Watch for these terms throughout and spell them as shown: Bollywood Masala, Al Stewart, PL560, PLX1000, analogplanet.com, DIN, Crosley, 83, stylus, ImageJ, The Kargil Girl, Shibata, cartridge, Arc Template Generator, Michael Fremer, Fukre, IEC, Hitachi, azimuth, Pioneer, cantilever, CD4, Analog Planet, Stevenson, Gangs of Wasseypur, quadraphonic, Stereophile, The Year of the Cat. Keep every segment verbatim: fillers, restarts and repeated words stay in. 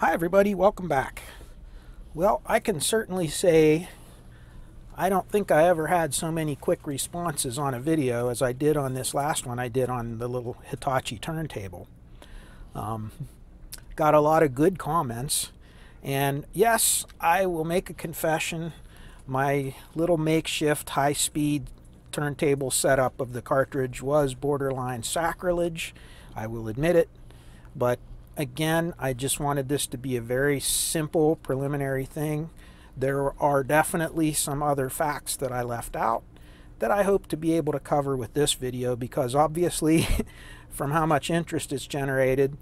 Hi everybody, welcome back. Well, I can certainly say I don't think I ever had so many quick responses on a video as I did on this last one I did on the little Hitachi turntable. Um, got a lot of good comments, and yes, I will make a confession. My little makeshift high-speed turntable setup of the cartridge was borderline sacrilege. I will admit it, but again, I just wanted this to be a very simple preliminary thing. There are definitely some other facts that I left out that I hope to be able to cover with this video, because obviously from how much interest it's generated,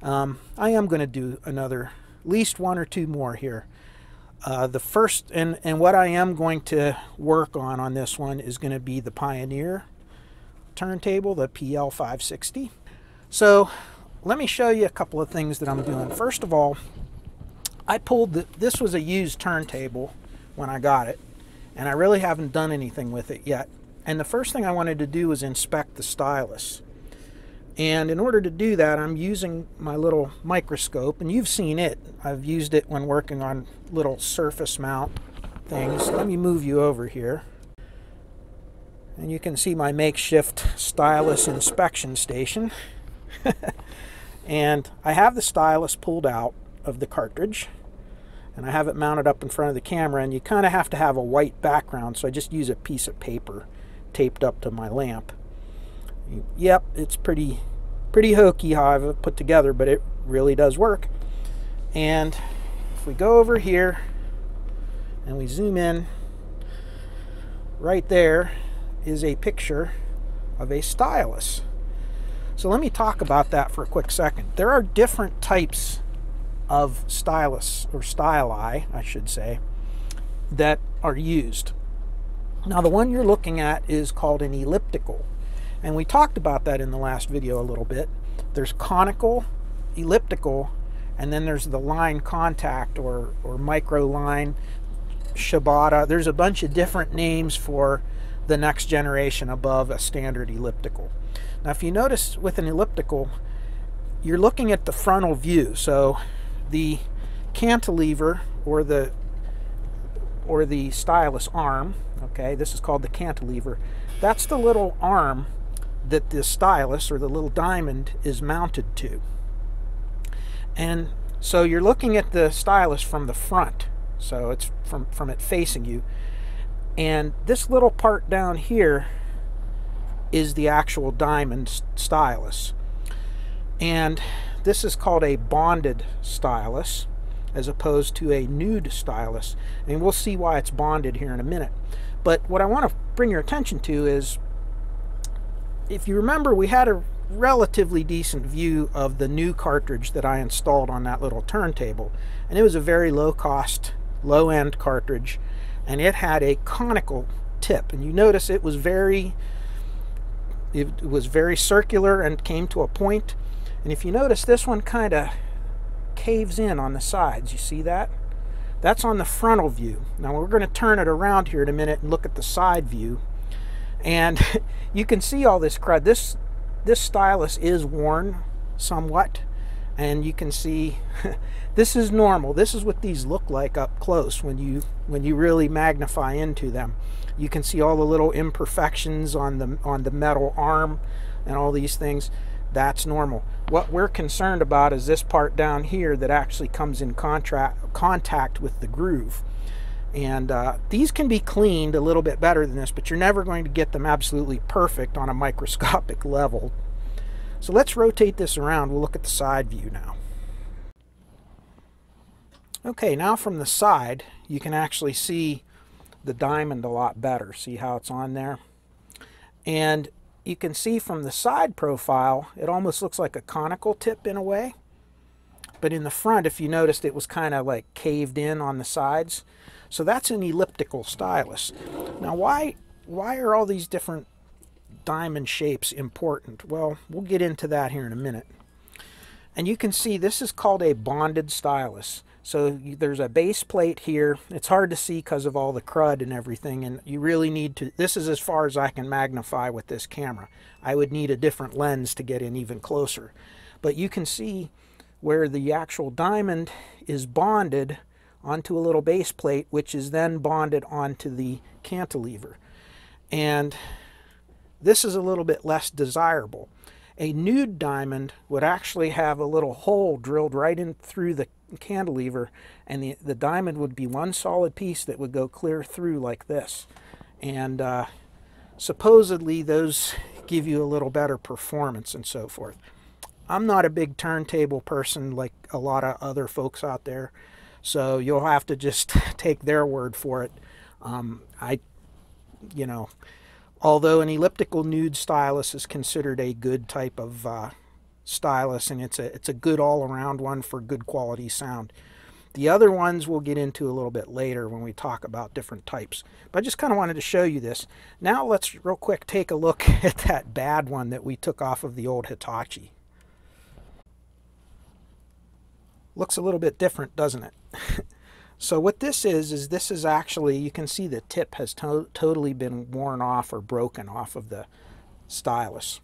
um, I am going to do another, at least one or two more here. Uh, the first, and, and what I am going to work on on this one is going to be the Pioneer turntable, the P L five sixty. So let me show you a couple of things that I'm doing. First of all, I pulled the, this was a used turntable when I got it, and I really haven't done anything with it yet. And the first thing I wanted to do was inspect the stylus. And in order to do that, I'm using my little microscope, and you've seen it. I've used it when working on little surface mount things. Let me move you over here. And you can see my makeshift stylus inspection station. And I have the stylus pulled out of the cartridge, and I have it mounted up in front of the camera, and you kind of have to have a white background, so I just use a piece of paper taped up to my lamp. Yep, it's pretty pretty hokey how I've put together, but it really does work. And if we go over here and we zoom in, right there is a picture of a stylus. So let me talk about that for a quick second. There are different types of stylus, or styli, I should say, that are used. Now, the one you're looking at is called an elliptical. And we talked about that in the last video a little bit. There's conical, elliptical, and then there's the line contact or, or micro line, Shibata. There's a bunch of different names for the next generation above a standard elliptical. Now, if you notice with an elliptical, you're looking at the frontal view. So the cantilever or the or the stylus arm, okay, this is called the cantilever. That's the little arm that the stylus or the little diamond is mounted to. And so you're looking at the stylus from the front. So it's from, from it facing you. And this little part down here is the actual diamond stylus, and this is called a bonded stylus as opposed to a nude stylus, and we'll see why it's bonded here in a minute. But what I want to bring your attention to is, if you remember, we had a relatively decent view of the new cartridge that I installed on that little turntable, and it was a very low cost, low end cartridge, and it had a conical tip, and you notice it was very It was very circular and came to a point. And if you notice, this one kind of caves in on the sides. You see that? That's on the frontal view. Now we're going to turn it around here in a minute and look at the side view. And you can see all this crud. This, this stylus is worn somewhat. And you can see this is normal. This is what these look like up close when you when you really magnify into them. You can see all the little imperfections on the on the metal arm and all these things. That's normal. What we're concerned about is this part down here that actually comes in contract contact with the groove. And uh, these can be cleaned a little bit better than this, but you're never going to get them absolutely perfect on a microscopic level. So let's rotate this around. We'll look at the side view now. Okay, now from the side, you can actually see the diamond a lot better. See how it's on there? And you can see from the side profile, it almost looks like a conical tip in a way. But in the front, if you noticed, it was kind of like caved in on the sides. So that's an elliptical stylus. Now, why, why are all these different diamond shapes important? Well, we'll get into that here in a minute. And you can see this is called a bonded stylus. So you, there's a base plate here. It's hard to see because of all the crud and everything, and you really need to, this is as far as I can magnify with this camera. I would need a different lens to get in even closer. But you can see where the actual diamond is bonded onto a little base plate, which is then bonded onto the cantilever. And this is a little bit less desirable. A nude diamond would actually have a little hole drilled right in through the cantilever, and the, the diamond would be one solid piece that would go clear through like this. And uh, supposedly those give you a little better performance and so forth. I'm not a big turntable person like a lot of other folks out there, so you'll have to just take their word for it. Um, I, you know, although an elliptical nude stylus is considered a good type of uh, stylus, and it's a, it's a good all-around one for good quality sound. The other ones we'll get into a little bit later when we talk about different types. But I just kind of wanted to show you this. Now let's real quick take a look at that bad one that we took off of the old Hitachi. Looks a little bit different, doesn't it? So what this is, is this is actually, you can see the tip has to totally been worn off or broken off of the stylus.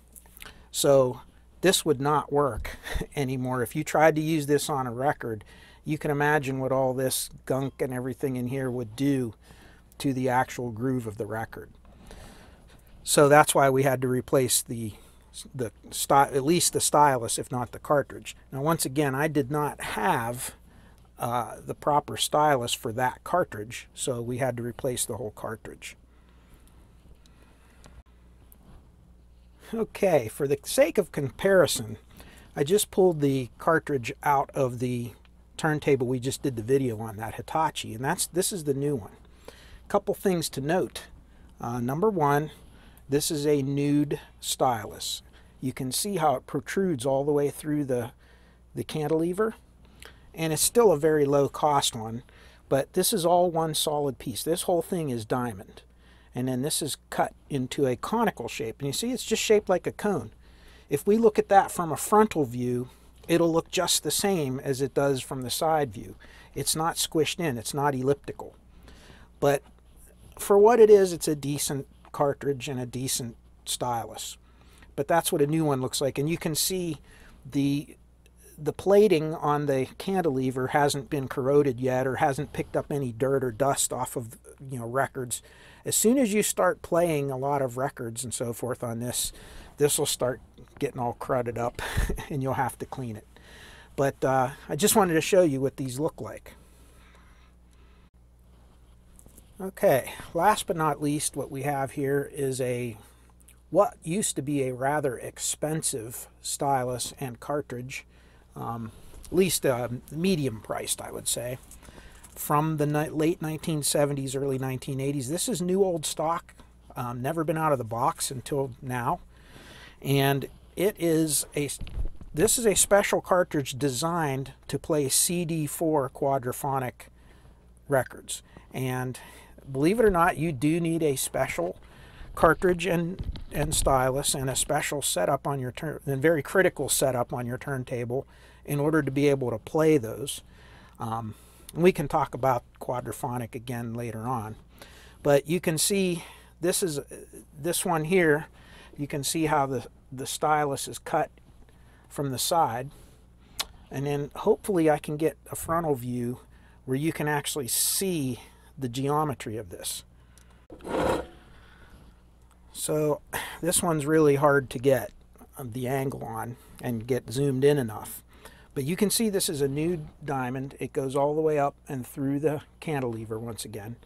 So this would not work anymore. If you tried to use this on a record, you can imagine what all this gunk and everything in here would do to the actual groove of the record. So that's why we had to replace the the at least the stylus, if not the cartridge. Now once again, I did not have uh, the proper stylus for that cartridge, so we had to replace the whole cartridge. Okay, for the sake of comparison, I just pulled the cartridge out of the turntable we just did the video on, that Hitachi, and that's this is the new one. A couple things to note. Uh, number one, this is a nude stylus. You can see how it protrudes all the way through the, the cantilever, and it's still a very low cost one, but this is all one solid piece. This whole thing is diamond, and then this is cut into a conical shape, and you see it's just shaped like a cone. If we look at that from a frontal view, it'll look just the same as it does from the side view. It's not squished in, it's not elliptical. But for what it is, it's a decent cartridge and a decent stylus. But that's what a new one looks like, and you can see the the plating on the cantilever hasn't been corroded yet or hasn't picked up any dirt or dust off of, you know, records. As soon as you start playing a lot of records and so forth on this, this will start getting all crudted up and you'll have to clean it. But uh, I just wanted to show you what these look like. Okay, last but not least, what we have here is a what used to be a rather expensive stylus and cartridge, um, at least uh, medium priced, I would say, from the late nineteen seventies, early nineteen eighties. This is new old stock, um, never been out of the box until now. And it is a, this is a special cartridge designed to play C D four quadraphonic records. And believe it or not, you do need a special cartridge and, and stylus and a special setup on your turn, and very critical setup on your turntable in order to be able to play those. Um, and we can talk about quadraphonic again later on. But you can see this is, this one here, you can see how the, the stylus is cut from the side. And then hopefully I can get a frontal view where you can actually see the geometry of this. So this one's really hard to get the angle on and get zoomed in enough. But you can see this is a nude diamond. It goes all the way up and through the cantilever once again.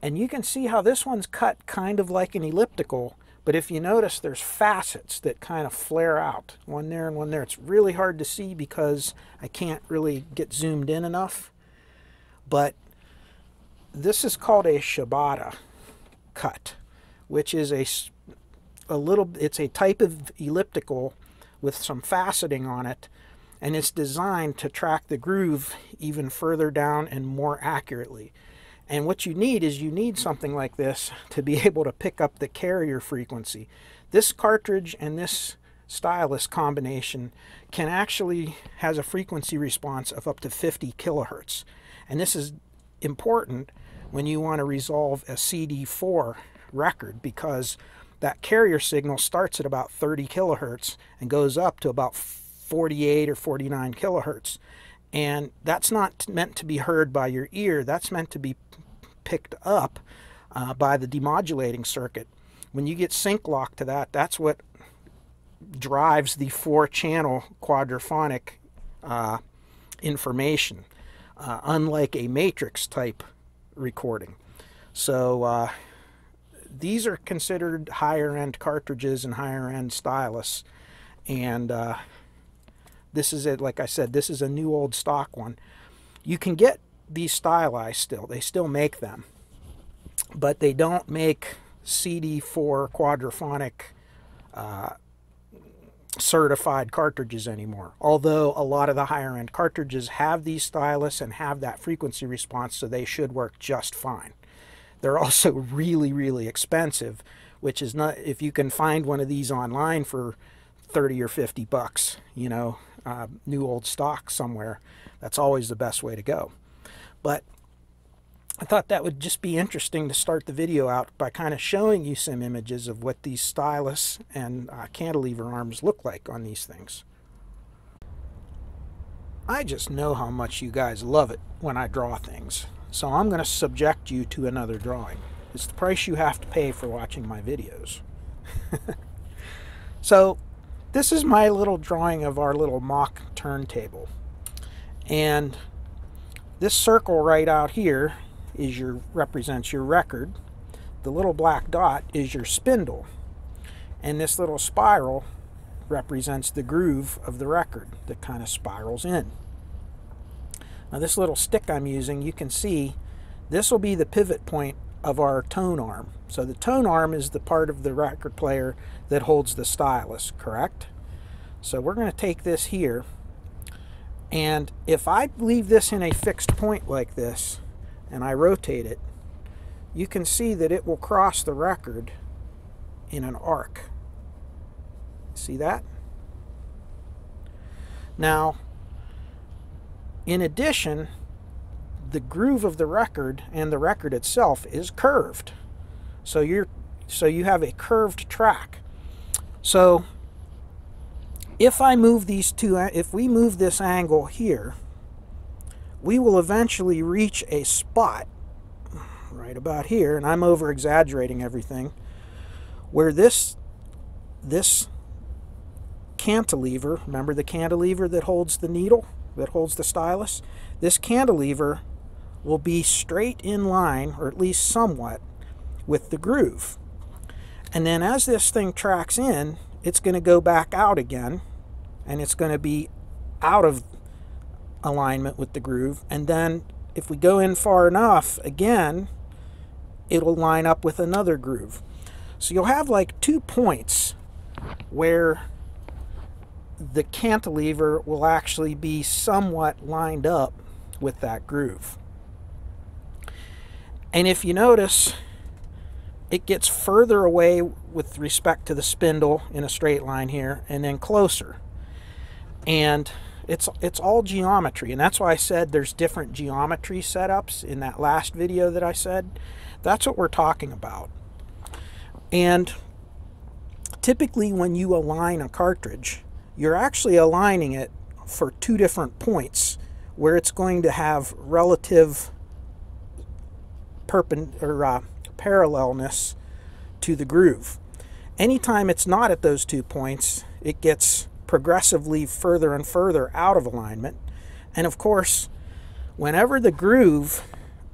And you can see how this one's cut kind of like an elliptical. But if you notice, there's facets that kind of flare out, one there and one there. It's really hard to see because I can't really get zoomed in enough. But this is called a Shibata cut, which is a, a little, it's a type of elliptical with some faceting on it, and it's designed to track the groove even further down and more accurately. And what you need is you need something like this to be able to pick up the carrier frequency. This cartridge and this stylus combination can actually has a frequency response of up to fifty kilohertz. And this is important when you want to resolve a C D four record, because that carrier signal starts at about thirty kilohertz and goes up to about forty-eight or forty-nine kilohertz. And that's not meant to be heard by your ear. That's meant to be picked up uh, by the demodulating circuit. When you get sync lock to that, that's what drives the four-channel quadraphonic uh, information, uh, unlike a matrix-type recording. So uh, these are considered higher-end cartridges and higher-end stylus. And uh, this is it. Like I said, this is a new old stock one. You can get these stylized still. They still make them. But they don't make C D four quadraphonic uh, certified cartridges anymore, although a lot of the higher end cartridges have these stylus and have that frequency response, so they should work just fine. They're also really, really expensive, which is not, if you can find one of these online for thirty or fifty bucks, you know, uh, new old stock somewhere, that's always the best way to go. But I thought that would just be interesting to start the video out by kind of showing you some images of what these stylus and uh, cantilever arms look like on these things. I just know how much you guys love it when I draw things, so I'm going to subject you to another drawing. It's the price you have to pay for watching my videos. So this is my little drawing of our little mock turntable. And this circle right out here is your, represents your record. The little black dot is your spindle, and this little spiral represents the groove of the record that kind of spirals in. Now this little stick I'm using, you can see this will be the pivot point of our tone arm. So the tone arm is the part of the record player that holds the stylus, correct? So we're going to take this here, and if I leave this in a fixed point like this and I rotate it, you can see that it will cross the record in an arc. See that? Now, in addition, the groove of the record and the record itself is curved. So you're, so you have a curved track. So if I move these two, if we move this angle here, we will eventually reach a spot right about here, and I'm over exaggerating everything, where this this cantilever, remember the cantilever that holds the needle, that holds the stylus, this cantilever will be straight in line, or at least somewhat, with the groove. And then as this thing tracks in, it's going to go back out again, and it's going to be out of alignment with the groove, and then if we go in far enough again, it'll line up with another groove. So you'll have like two points where the cantilever will actually be somewhat lined up with that groove. And if you notice, it gets further away with respect to the spindle in a straight line here, and then closer. And It's, it's all geometry, and that's why I said there's different geometry setups in that last video that I said. That's what we're talking about. And typically when you align a cartridge, you're actually aligning it for two different points where it's going to have relative perpend- or, uh, parallelness to the groove. Anytime it's not at those two points, it gets progressively further and further out of alignment. And of course, whenever the groove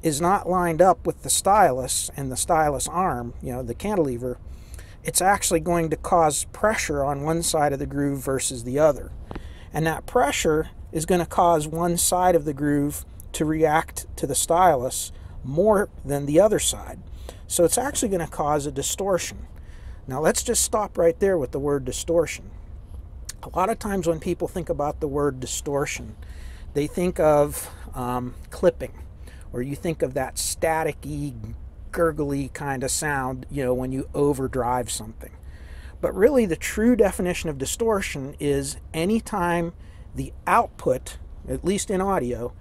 is not lined up with the stylus and the stylus arm, you know, the cantilever, it's actually going to cause pressure on one side of the groove versus the other. And that pressure is going to cause one side of the groove to react to the stylus more than the other side. So it's actually going to cause a distortion. Now let's just stop right there with the word distortion. A lot of times when people think about the word distortion, they think of um, clipping, or you think of that staticky, gurgly kind of sound, you know, when you overdrive something. But really the true definition of distortion is anytime the output, at least in audio,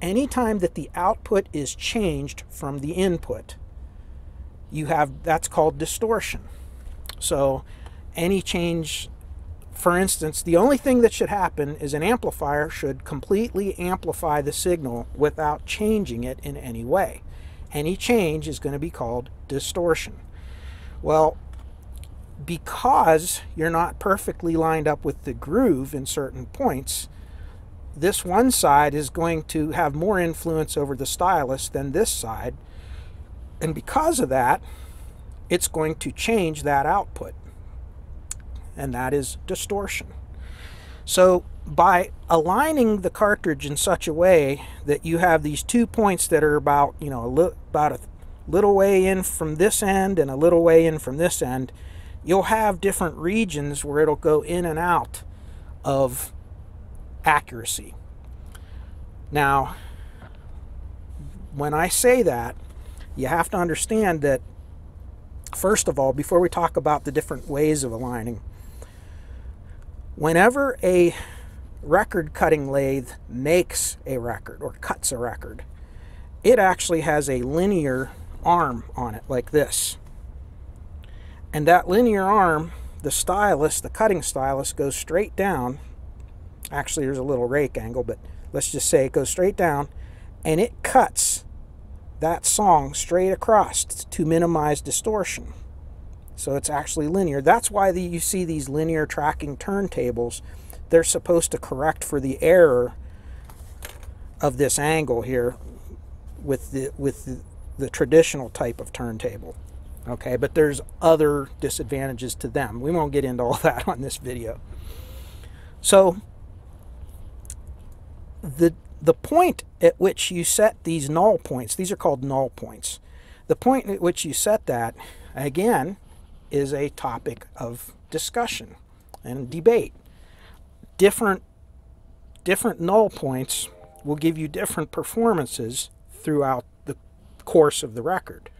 anytime that the output is changed from the input, you have, that's called distortion. So any change for instance, the only thing that should happen is an amplifier should completely amplify the signal without changing it in any way. Any change is going to be called distortion. Well, because you're not perfectly lined up with the groove in certain points, this one side is going to have more influence over the stylus than this side. And because of that, it's going to change that output. And that is distortion. So by aligning the cartridge in such a way that you have these two points that are about, you know, a li- about a little way in from this end and a little way in from this end, you'll have different regions where it'll go in and out of accuracy. Now, when I say that, you have to understand that, first of all, before we talk about the different ways of aligning, whenever a record cutting lathe makes a record or cuts a record, it actually has a linear arm on it like this. And that linear arm, the stylus, the cutting stylus, goes straight down. Actually, there's a little rake angle, but let's just say it goes straight down, and it cuts that song straight across to minimize distortion. So it's actually linear. That's why the, you see these linear tracking turntables. They're supposed to correct for the error of this angle here with the, with the, the traditional type of turntable. Okay, but there's other disadvantages to them. We won't get into all that on this video. So the the point at which you set these null points, these are called null points. The point at which you set that, again, is a topic of discussion and debate. Different different null points will give you different performances throughout the course of the record.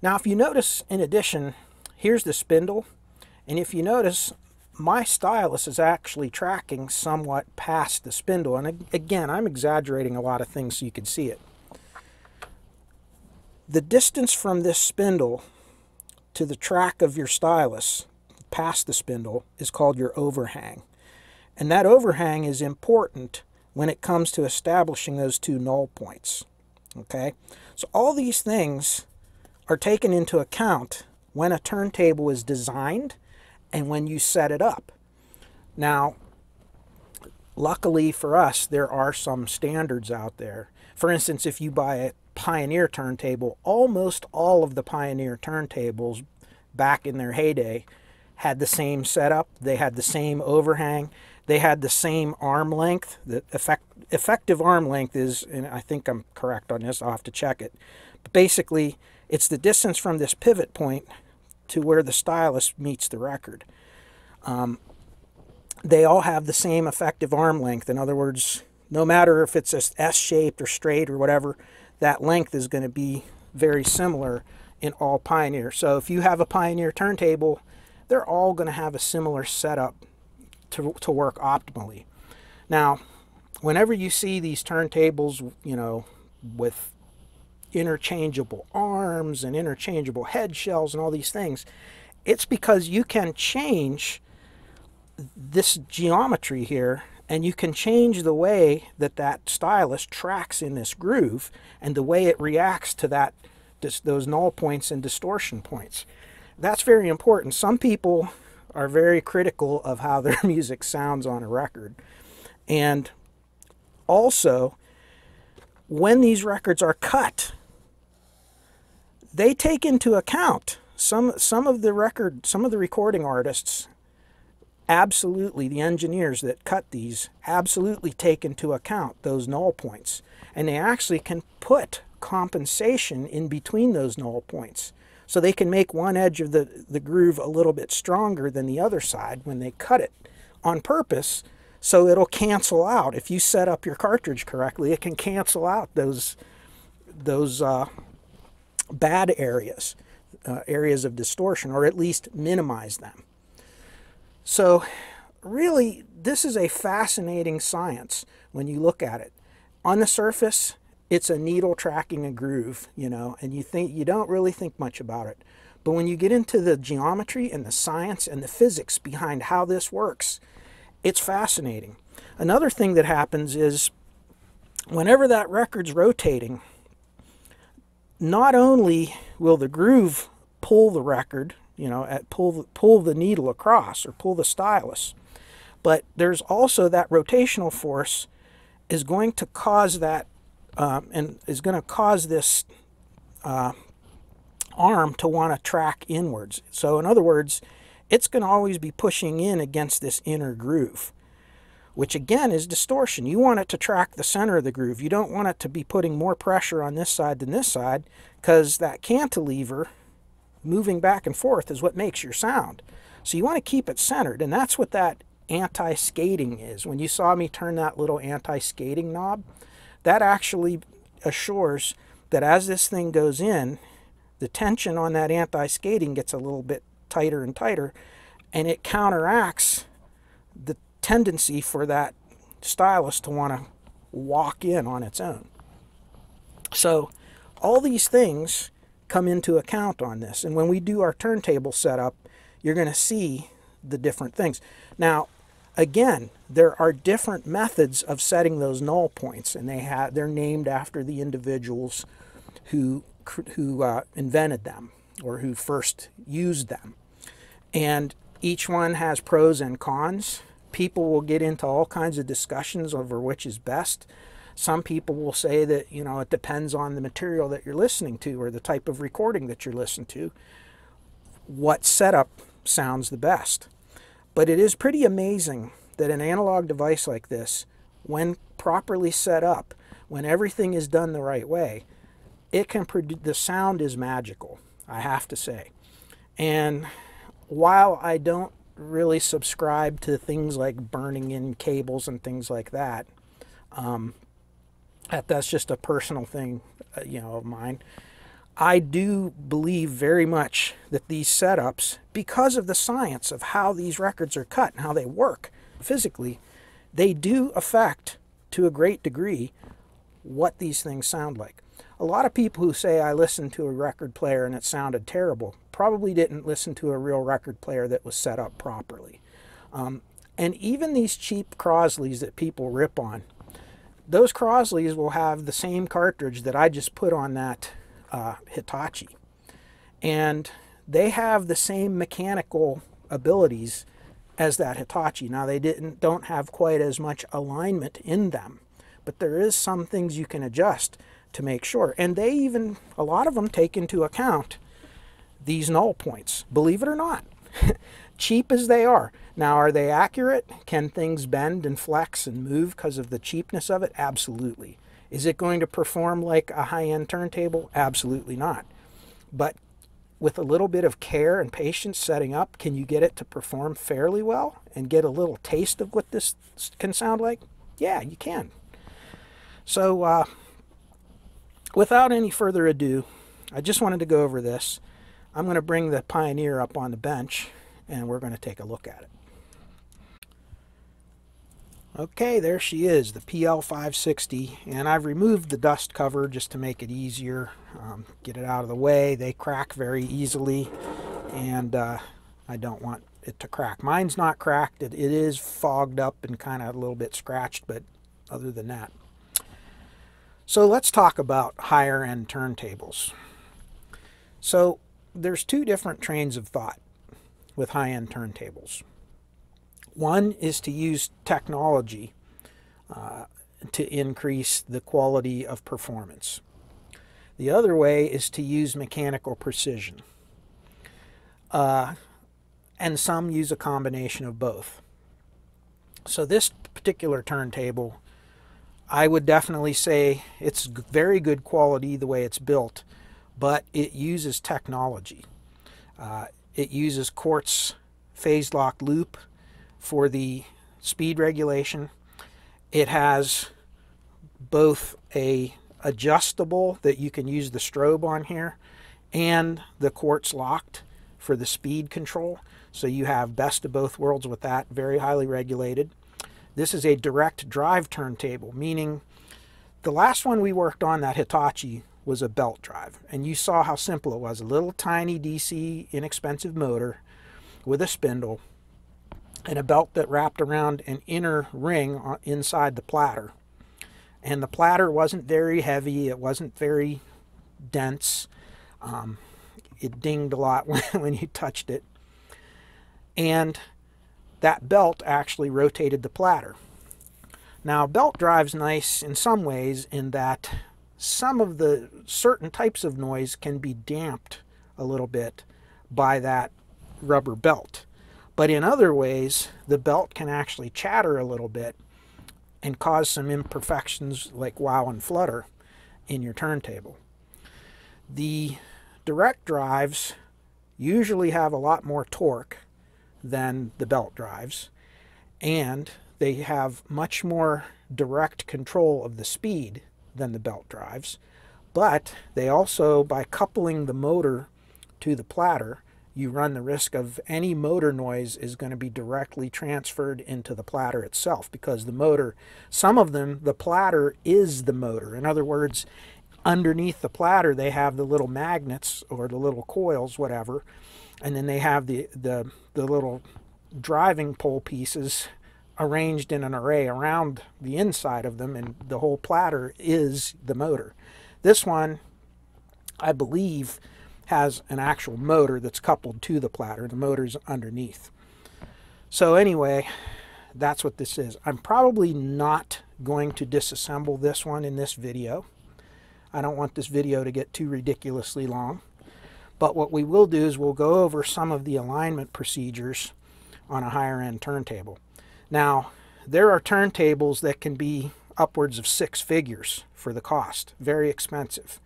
Now, if you notice, in addition, here's the spindle, and if you notice, my stylus is actually tracking somewhat past the spindle, and again, I'm exaggerating a lot of things so you can see it. The distance from this spindle to the track of your stylus past the spindle is called your overhang, and that overhang is important when it comes to establishing those two null points. Okay, so all these things are taken into account when a turntable is designed and when you set it up. Now, luckily for us, there are some standards out there. For instance, if you buy a Pioneer turntable, almost all of the Pioneer turntables back in their heyday had the same setup. They had the same overhang. They had the same arm length. The effect, effective arm length is, and I think I'm correct on this, I'll have to check it. But basically, it's the distance from this pivot point to where the stylus meets the record. Um, they all have the same effective arm length. In other words, no matter if it's S-shaped or straight or whatever, that length is going to be very similar in all Pioneer. So if you have a Pioneer turntable, they're all going to have a similar setup to, to work optimally. Now, whenever you see these turntables, you know, with interchangeable arms and interchangeable head shells and all these things, it's because you can change this geometry here, and you can change the way that that stylus tracks in this groove and the way it reacts to that, those null points and distortion points. That's very important. Some people are very critical of how their music sounds on a record, and also when these records are cut, they take into account some some of the record some of the recording artists, absolutely, the engineers that cut these absolutely take into account those null points, and they actually can put compensation in between those null points, so they can make one edge of the the groove a little bit stronger than the other side when they cut it on purpose, so it'll cancel out. If you set up your cartridge correctly, it can cancel out those those uh, bad areas, uh, areas of distortion, or at least minimize them. So really, this is a fascinating science when you look at it. On the surface, it's a needle tracking a groove, you know, and you think, you don't really think much about it. But when you get into the geometry and the science and the physics behind how this works, it's fascinating. Another thing that happens is whenever that record's rotating, not only will the groove pull the record, you know, at pull the, pull the needle across or pull the stylus, but there's also that rotational force is going to cause that um, and is going to cause this uh, arm to want to track inwards. So in other words, it's going to always be pushing in against this inner groove, which again is distortion. You want it to track the center of the groove. You don't want it to be putting more pressure on this side than this side, because that cantilever moving back and forth is what makes your sound. So you want to keep it centered, and that's what that anti-skating is. When you saw me turn that little anti-skating knob, that actually assures that as this thing goes in, the tension on that anti-skating gets a little bit tighter and tighter, and it counteracts the tendency for that stylus to want to walk in on its own. So all these things come into account on this, and when we do our turntable setup, you're going to see the different things. Now again, there are different methods of setting those null points, and they have they're named after the individuals who who uh, invented them or who first used them, and each one has pros and cons. People will get into all kinds of discussions over which is best. Some people will say that, you know, it depends on the material that you're listening to or the type of recording that you're listening to, what setup sounds the best. But it is pretty amazing that an analog device like this, when properly set up, when everything is done the right way, it can produce, the sound is magical, I have to say. And while I don't really subscribe to things like burning in cables and things like that, um, that that's just a personal thing, you know, of mine, I do believe very much that these setups, because of the science of how these records are cut and how they work physically, they do affect to a great degree what these things sound like. A lot of people who say I listened to a record player and it sounded terrible probably didn't listen to a real record player that was set up properly. Um, and even these cheap Crosleys that people rip on, those Crosleys will have the same cartridge that I just put on that uh, Hitachi. And they have the same mechanical abilities as that Hitachi. Now they didn't, don't have quite as much alignment in them, but there is some things you can adjust to make sure. And they even, a lot of them take into account these null points, believe it or not, cheap as they are. Now, are they accurate? Can things bend and flex and move because of the cheapness of it? Absolutely. Is it going to perform like a high-end turntable? Absolutely not. But with a little bit of care and patience setting up, can you get it to perform fairly well and get a little taste of what this can sound like? Yeah, you can. So, uh, without any further ado, I just wanted to go over this. I'm going to bring the Pioneer up on the bench and we're going to take a look at it. Okay, there she is, the P L five sixty, and I've removed the dust cover just to make it easier, um, get it out of the way. They crack very easily, and uh, I don't want it to crack. Mine's not cracked. It, it is fogged up and kind of a little bit scratched, but other than that. So let's talk about higher end turntables. So there's two different trains of thought with high end turntables. One is to use technology uh, to increase the quality of performance. The other way is to use mechanical precision. Uh, and some use a combination of both. So this particular turntable, I would definitely say it's very good quality the way it's built, but it uses technology. Uh, it uses quartz phase lock loop for the speed regulation. It has both a adjustable that you can use the strobe on here and the quartz locked for the speed control. So you have best of both worlds with that, very highly regulated. This is a direct drive turntable, meaning the last one we worked on, that Hitachi, was a belt drive. And you saw how simple it was. A little tiny D C inexpensive motor with a spindle and a belt that wrapped around an inner ring inside the platter. And the platter wasn't very heavy. It wasn't very dense. Um, it dinged a lot when, when you touched it. And that belt actually rotated the platter. Now, belt drive's nice in some ways in that some of the certain types of noise can be damped a little bit by that rubber belt. But in other ways, the belt can actually chatter a little bit and cause some imperfections like wow and flutter in your turntable. The direct drives usually have a lot more torque than the belt drives, and they have much more direct control of the speed than the belt drives, but they also, by coupling the motor to the platter, you run the risk of any motor noise is going to be directly transferred into the platter itself, because the motor, some of them, the platter is the motor. In other words, underneath the platter they have the little magnets or the little coils, whatever, and then they have the, the, the little driving pole pieces arranged in an array around the inside of them, and the whole platter is the motor. This one, I believe, has an actual motor that's coupled to the platter. The motor's underneath. So anyway, that's what this is. I'm probably not going to disassemble this one in this video. I don't want this video to get too ridiculously long. But what we will do is we'll go over some of the alignment procedures on a higher end turntable. Now, there are turntables that can be upwards of six figures for the cost, very expensive.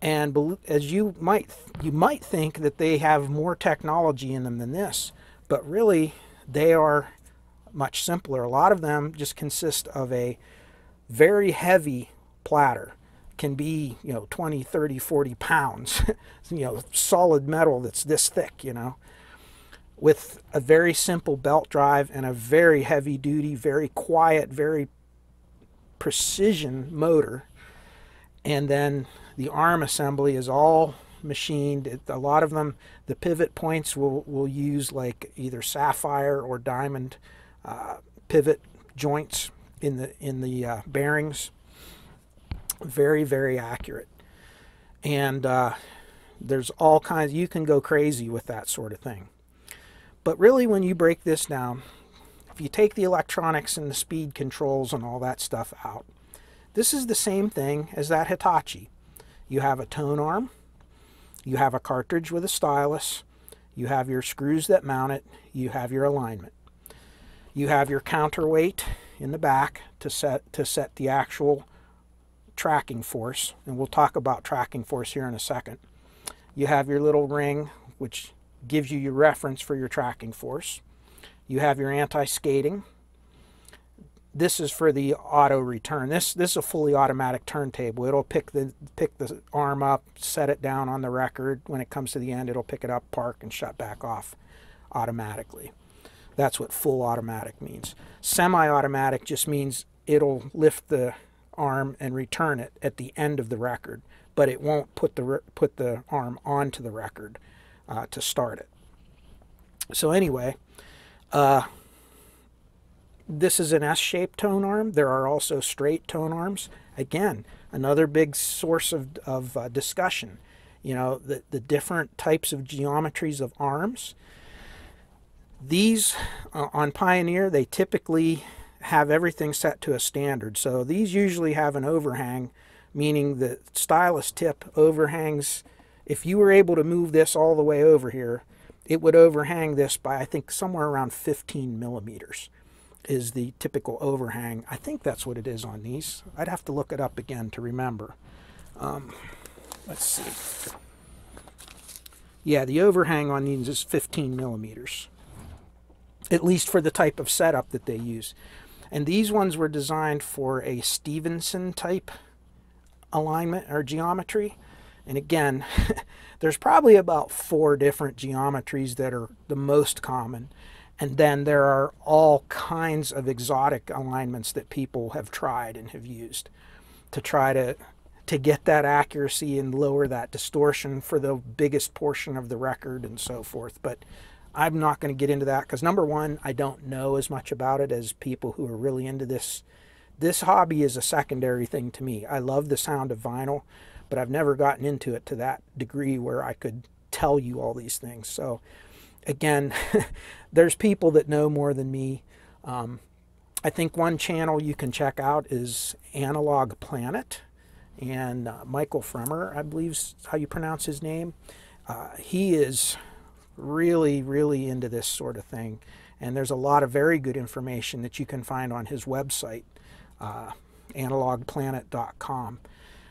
And as you might, you might think that they have more technology in them than this, but really they are much simpler. A lot of them just consist of a very heavy platter, can be, you know, twenty, thirty, forty pounds, you know, solid metal that's this thick, you know, with a very simple belt drive and a very heavy duty, very quiet, very precision motor. And then the arm assembly is all machined. A lot of them, the pivot points will, will use like either sapphire or diamond uh, pivot joints in the, in the uh, bearings. Very, very accurate. And uh, there's all kinds, you can go crazy with that sort of thing. But really, when you break this down, if you take the electronics and the speed controls and all that stuff out, this is the same thing as that Hitachi. You have a tone arm, you have a cartridge with a stylus, you have your screws that mount it, you have your alignment. You have your counterweight in the back to set, to set the actual tracking force, and we'll talk about tracking force here in a second. You have your little ring, which gives you your reference for your tracking force. You have your anti-skating. This is for the auto return. This, this is a fully automatic turntable. It'll pick the, pick the arm up, set it down on the record. When it comes to the end, it'll pick it up, park, and shut back off automatically. That's what full automatic means. Semi-automatic just means it'll lift the arm and return it at the end of the record, but it won't put the, put the arm onto the record. Uh, to start it. So anyway, uh, this is an S-shaped tone arm. There are also straight tone arms. Again, another big source of, of uh, discussion. You know, the, the different types of geometries of arms. These, uh, on Pioneer, they typically have everything set to a standard. So these usually have an overhang, meaning the stylus tip overhangs. If you were able to move this all the way over here, it would overhang this by, I think, somewhere around fifteen millimeters is the typical overhang. I think that's what it is on these. I'd have to look it up again to remember. Um, let's see. Yeah, the overhang on these is fifteen millimeters, at least for the type of setup that they use. And these ones were designed for a Stevenson type alignment or geometry. And again, there's probably about four different geometries that are the most common. And then there are all kinds of exotic alignments that people have tried and have used to try to to get that accuracy and lower that distortion for the biggest portion of the record and so forth. But I'm not going to get into that because, number one, I don't know as much about it as people who are really into this. This hobby is a secondary thing to me. I love the sound of vinyl, but I've never gotten into it to that degree where I could tell you all these things. So again, there's people that know more than me. Um, I think one channel you can check out is Analog Planet, and uh, Michael Fremer, I believe is how you pronounce his name. Uh, he is really, really into this sort of thing, and there's a lot of very good information that you can find on his website, uh, analog planet dot com.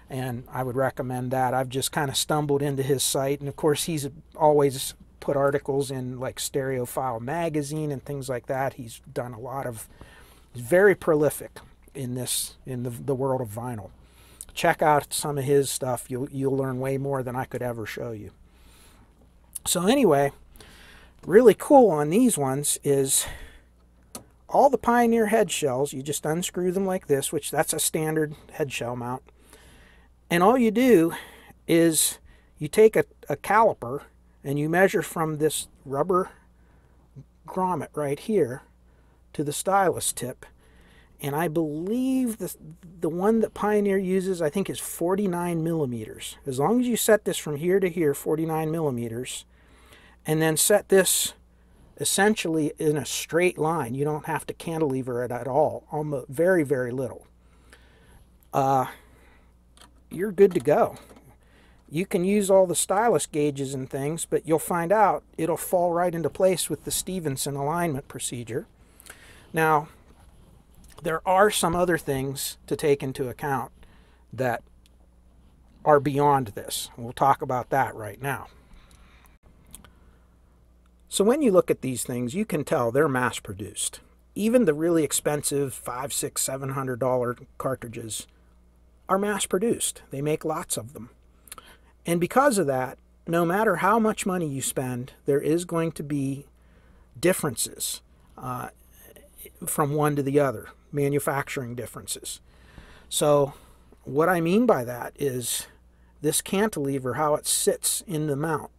And I would recommend that. I've just kind of stumbled into his site, and of course he's always put articles in like Stereophile magazine and things like that. He's done a lot of, he's very prolific in this, in the, the world of vinyl. Check out some of his stuff. You'll, you'll learn way more than I could ever show you. So anyway, really cool on these ones is all the Pioneer head shells, you just unscrew them like this, which that's a standard head shell mount. And all you do is you take a, a caliper and you measure from this rubber grommet right here to the stylus tip. And I believe the, the one that Pioneer uses, I think, is forty-nine millimeters. As long as you set this from here to here, forty-nine millimeters, and then set this essentially in a straight line. You don't have to cantilever it at all, almost very, very little. Uh, you're good to go. You can use all the stylus gauges and things, but you'll find out it'll fall right into place with the Stevenson alignment procedure. Now, there are some other things to take into account that are beyond this. We'll talk about that right now. So when you look at these things, you can tell they're mass-produced. Even the really expensive five, six, seven hundred dollar cartridges are mass-produced. They make lots of them. And because of that, no matter how much money you spend, there is going to be differences uh, from one to the other, manufacturing differences. So what I mean by that is this cantilever, how it sits in the mount,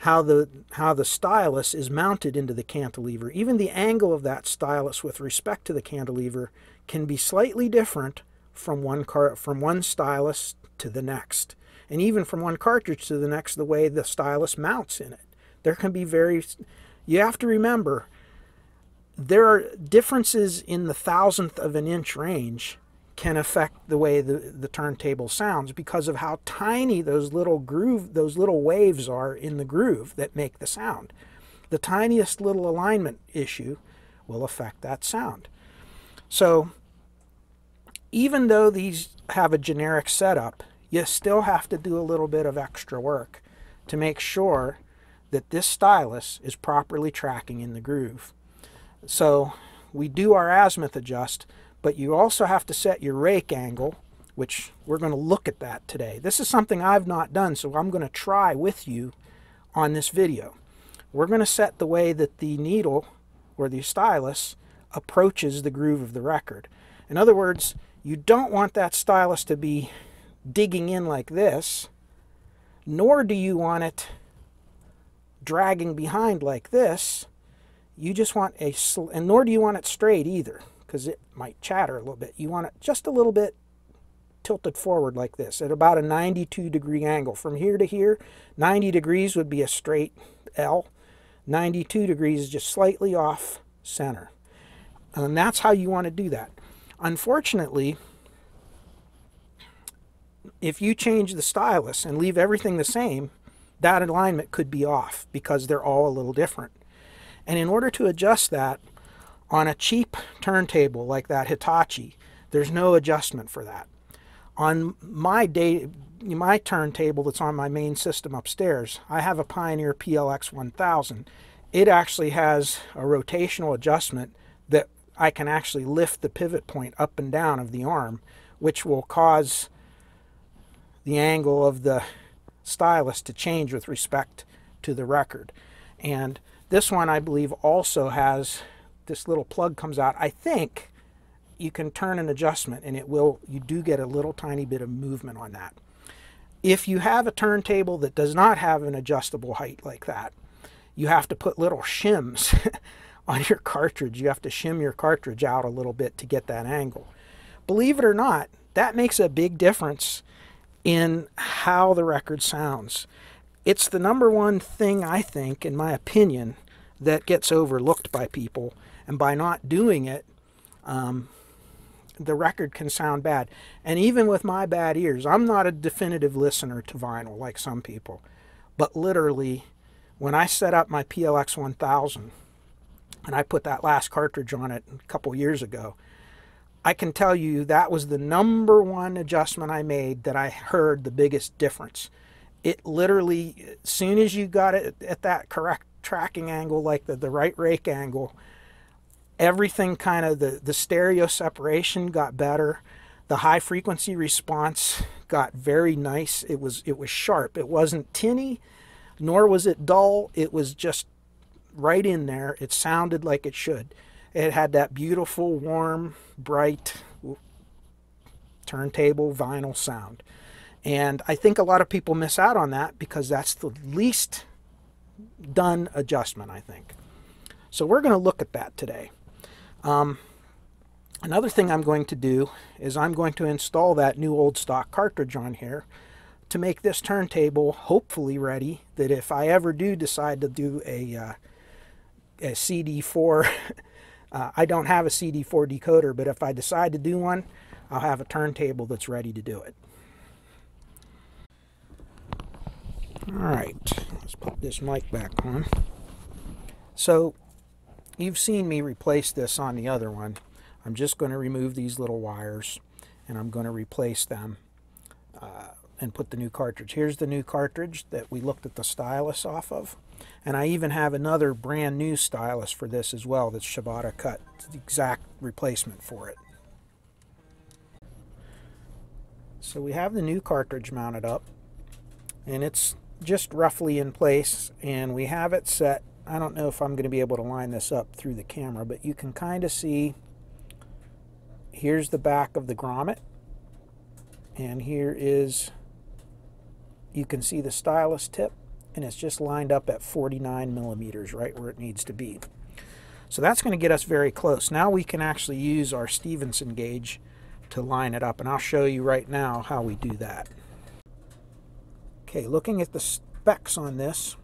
how the, how the stylus is mounted into the cantilever. Even the angle of that stylus with respect to the cantilever can be slightly different from one, car, from one stylus to the next. And even from one cartridge to the next, the way the stylus mounts in it. There can be very, you have to remember, there are differences in the thousandth of an inch range can affect the way the, the turntable sounds because of how tiny those little groove, those little waves are in the groove that make the sound. The tiniest little alignment issue will affect that sound. So even though these have a generic setup, you still have to do a little bit of extra work to make sure that this stylus is properly tracking in the groove. So we do our azimuth adjust, but you also have to set your rake angle, which we're going to look at that today. This is something I've not done, so I'm going to try with you on this video. We're going to set the way that the needle or the stylus approaches the groove of the record. In other words, you don't want that stylus to be digging in like this, nor do you want it dragging behind like this. You just want a, sl and nor do you want it straight either, because it might chatter a little bit. You want it just a little bit tilted forward like this at about a ninety-two degree angle. From here to here, ninety degrees would be a straight L. ninety-two degrees is just slightly off center. And that's how you want to do that. Unfortunately, if you change the stylus and leave everything the same, that alignment could be off because they're all a little different. And in order to adjust that on a cheap turntable like that Hitachi, there's no adjustment for that. On my day, my turntable that's on my main system upstairs, I have a Pioneer P L X one thousand. It actually has a rotational adjustment that I can actually lift the pivot point up and down of the arm, which will cause the angle of the stylus to change with respect to the record. And this one, I believe, also has this little plug comes out. I think you can turn an adjustment and it will, you do get a little tiny bit of movement on that. If you have a turntable that does not have an adjustable height like that, you have to put little shims on your cartridge. You have to shim your cartridge out a little bit to get that angle. Believe it or not, that makes a big difference in how the record sounds. It's the number one thing, I think, in my opinion, that gets overlooked by people, and by not doing it, um, the record can sound bad. And even with my bad ears, I'm not a definitive listener to vinyl like some people, but literally when I set up my P L X one thousand and I put that last cartridge on it a couple years ago, I can tell you that was the number one adjustment I made that I heard the biggest difference. It literally, as soon as you got it at that correct tracking angle, like the, the right rake angle, everything kind of, the, the stereo separation got better. The high frequency response got very nice. It was, it was sharp. It wasn't tinny, nor was it dull. It was just right in there. It sounded like it should. It had that beautiful, warm, bright turntable vinyl sound. And I think a lot of people miss out on that because that's the least done adjustment, I think. So we're going to look at that today. Um, another thing I'm going to do is I'm going to install that new old stock cartridge on here to make this turntable hopefully ready, that if I ever do decide to do a, uh, a C D four, uh, I don't have a C D four decoder, but if I decide to do one, I'll have a turntable that's ready to do it. Alright, let's put this mic back on. So, you've seen me replace this on the other one. I'm just going to remove these little wires and I'm going to replace them uh, and put the new cartridge. Here's the new cartridge that we looked at the stylus off of. And I even have another brand new stylus for this as well that's Shibata cut. It's the exact replacement for it. So we have the new cartridge mounted up. And it's just roughly in place, and we have it set. I don't know if I'm going to be able to line this up through the camera, but you can kind of see, here's the back of the grommet, and here is, you can see the stylus tip, and it's just lined up at forty-nine millimeters, right where it needs to be. So that's going to get us very close. Now we can actually use our Stevenson gauge to line it up, and I'll show you right now how we do that. Okay, looking at the specs on this,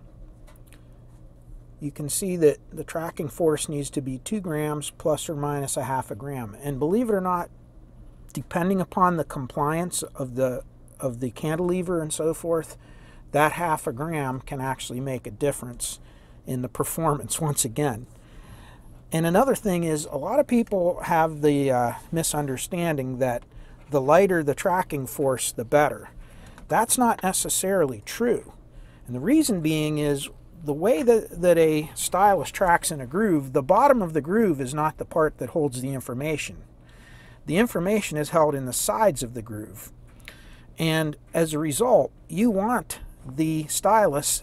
you can see that the tracking force needs to be two grams plus or minus a half a gram. And believe it or not, depending upon the compliance of the of the cantilever and so forth, that half a gram can actually make a difference in the performance once again. And another thing is, a lot of people have the uh, misunderstanding that the lighter the tracking force, the better. That's not necessarily true. And the reason being is the way that, that a stylus tracks in a groove, the bottom of the groove is not the part that holds the information. The information is held in the sides of the groove. And as a result, you want the stylus,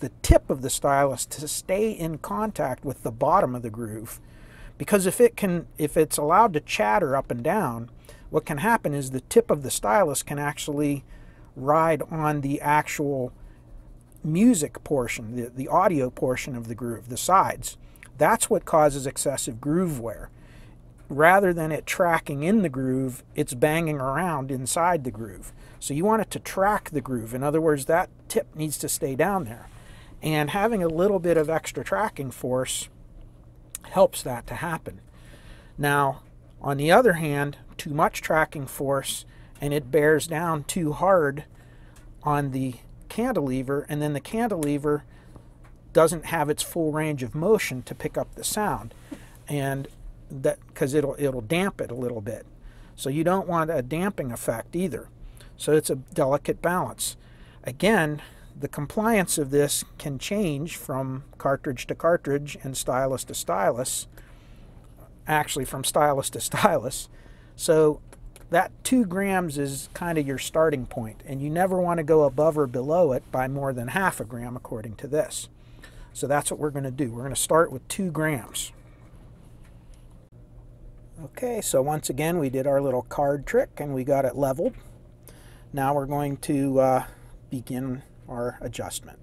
the tip of the stylus, to stay in contact with the bottom of the groove. Because if it can, if it's allowed to chatter up and down, what can happen is the tip of the stylus can actually ride on the actual music portion, the, the audio portion of the groove, the sides. That's what causes excessive groove wear. Rather than it tracking in the groove, it's banging around inside the groove. So you want it to track the groove. In other words, that tip needs to stay down there. And having a little bit of extra tracking force helps that to happen. Now, on the other hand, too much tracking force and it bears down too hard on the cantilever, and then the cantilever doesn't have its full range of motion to pick up the sound, and that because it'll it'll damp it a little bit. So you don't want a damping effect either. So it's a delicate balance. Again, the compliance of this can change from cartridge to cartridge and stylus to stylus, actually from stylus to stylus. So that two grams is kind of your starting point, and you never want to go above or below it by more than half a gram according to this. So that's what we're going to do. We're going to start with two grams. Okay, so once again we did our little card trick and we got it leveled. Now we're going to uh, begin our adjustment.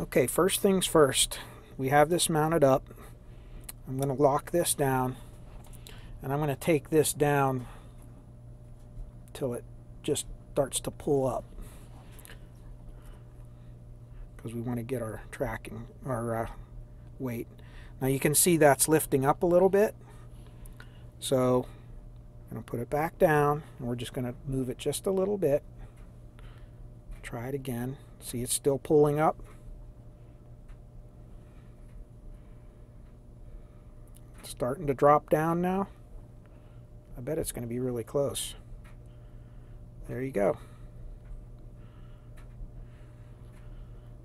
Okay, first things first, we have this mounted up. I'm going to lock this down and I'm going to take this down till it just starts to pull up, because we want to get our tracking, our uh, weight. Now you can see that's lifting up a little bit. So I'm going to put it back down and we're just going to move it just a little bit. Try it again. See, it's still pulling up. It's starting to drop down now. I bet it's going to be really close. There you go.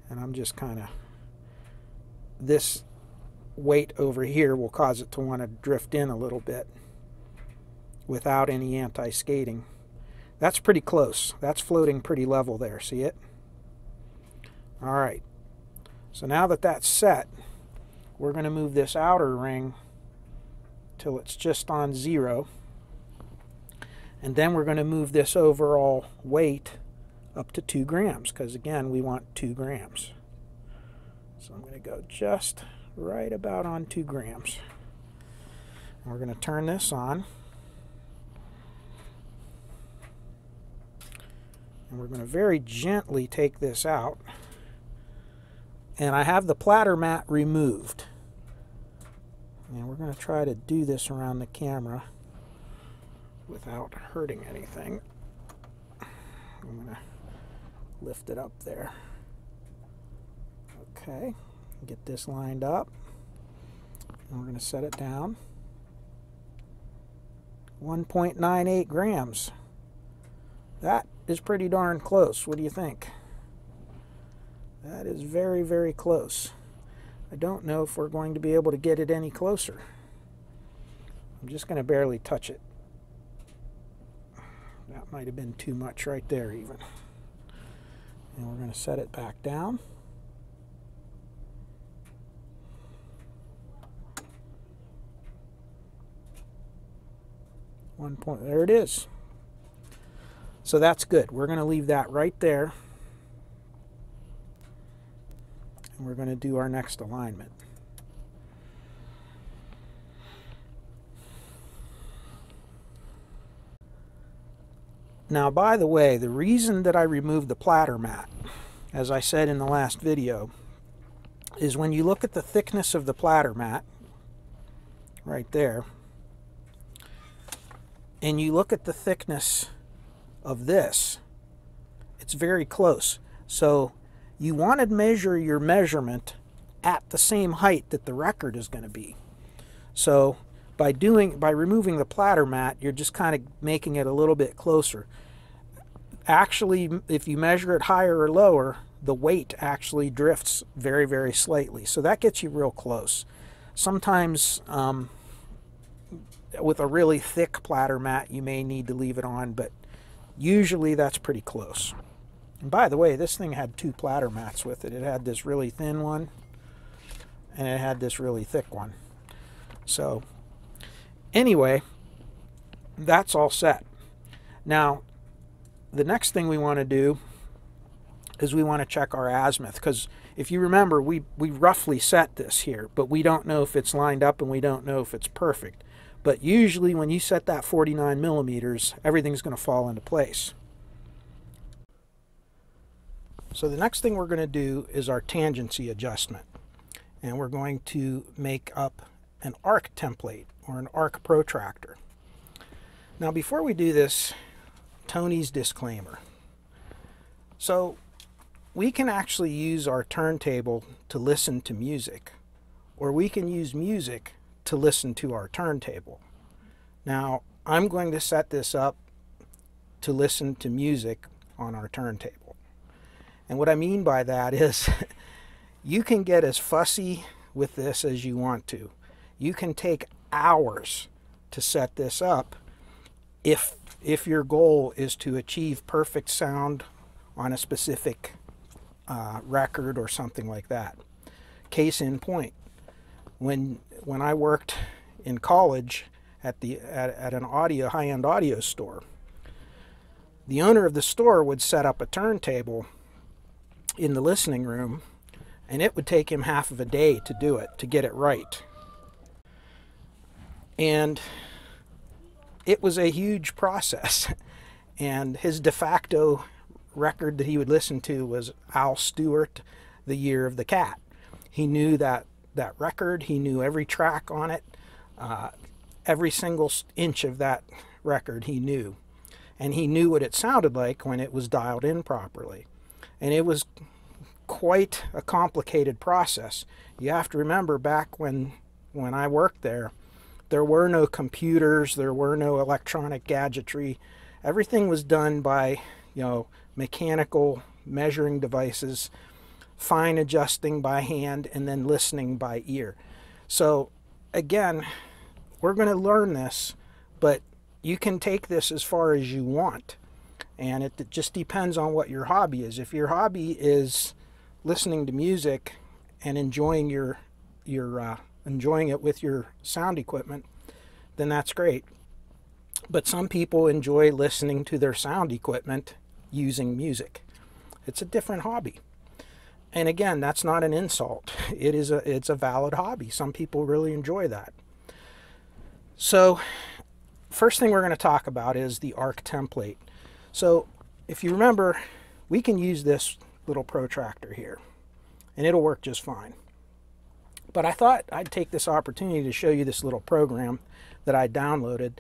And I'm just kind of, this weight over here will cause it to want to drift in a little bit without any anti-skating. That's pretty close. That's floating pretty level there. See it? All right. So now that that's set, we're going to move this outer ring till it's just on zero. And then we're going to move this overall weight up to two grams because, again, we want two grams. So I'm going to go just right about on two grams. And we're going to turn this on. And we're going to very gently take this out. And I have the platter mat removed. And we're going to try to do this around the camera without hurting anything. I'm going to lift it up there. Okay. Get this lined up, and we're going to set it down. one point nine eight grams. That is pretty darn close. What do you think? That is very, very close. I don't know if we're going to be able to get it any closer. I'm just going to barely touch it. That might have been too much right there even. And we're going to set it back down. One point, there it is. So that's good. We're going to leave that right there. And we're going to do our next alignment. Now, by the way, the reason that I removed the platter mat, as I said in the last video, is when you look at the thickness of the platter mat, right there, and you look at the thickness of this, it's very close. So you want to measure your measurement at the same height that the record is going to be. So by doing, by removing the platter mat, you're just kind of making it a little bit closer. Actually, if you measure it higher or lower, the weight actually drifts very, very slightly. So that gets you real close. Sometimes, um, with a really thick platter mat, you may need to leave it on, but usually that's pretty close. And by the way, this thing had two platter mats with it. It had this really thin one, and it had this really thick one. So anyway, that's all set. Now, the next thing we want to do is we want to check our azimuth, because if you remember, we, we roughly set this here, but we don't know if it's lined up and we don't know if it's perfect. But usually when you set that forty-nine millimeters, everything's going to fall into place. So the next thing we're going to do is our tangency adjustment. And we're going to make up an arc template or an arc protractor. Now before we do this, Tony's disclaimer. So we can actually use our turntable to listen to music, or we can use music to listen to our turntable. Now I'm going to set this up to listen to music on our turntable. And what I mean by that is you can get as fussy with this as you want to. You can take hours to set this up if if your goal is to achieve perfect sound on a specific uh, record or something like that. Case in point, when When I worked in college at the at, at an audio high-end audio store. The owner of the store would set up a turntable in the listening room, and it would take him half of a day to do it, to get it right. And it was a huge process. And his de facto record that he would listen to was Al Stewart, The Year of the Cat. He knew that, that record. He knew every track on it. Uh, every single inch of that record he knew. And he knew what it sounded like when it was dialed in properly. And it was quite a complicated process. You have to remember, back when, when I worked there, there were no computers, there were no electronic gadgetry. Everything was done by, you know, mechanical measuring devices, fine adjusting by hand, and then listening by ear. So again, we're going to learn this, but you can take this as far as you want, and it, it just depends on what your hobby is. If your hobby is listening to music and enjoying your your uh, enjoying it with your sound equipment, then that's great. But some people enjoy listening to their sound equipment using music. It's a different hobby, and again, that's not an insult. It is a it's a valid hobby. Some people really enjoy that. So, first thing we're going to talk about is the arc template. So if you remember, we can use this little protractor here and it'll work just fine. But I thought I'd take this opportunity to show you this little program that I downloaded,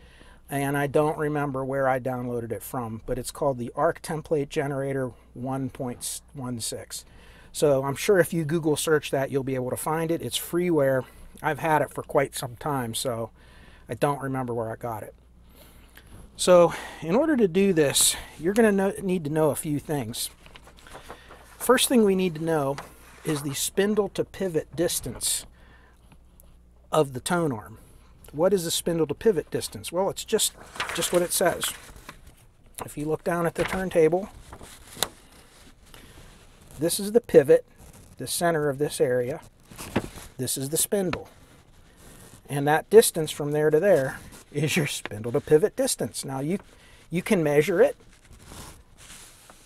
and I don't remember where I downloaded it from, but it's called the Arc Template Generator one point sixteen. So I'm sure if you Google search that, you'll be able to find it. It's freeware. I've had it for quite some time, so I don't remember where I got it. So in order to do this, you're going to need to know a few things. First thing we need to know is the spindle to pivot distance of the tone arm. What is the spindle to pivot distance? Well, it's just, just what it says. If you look down at the turntable, this is the pivot, the center of this area. This is the spindle. And that distance from there to there is your spindle to pivot distance. Now you you can measure it,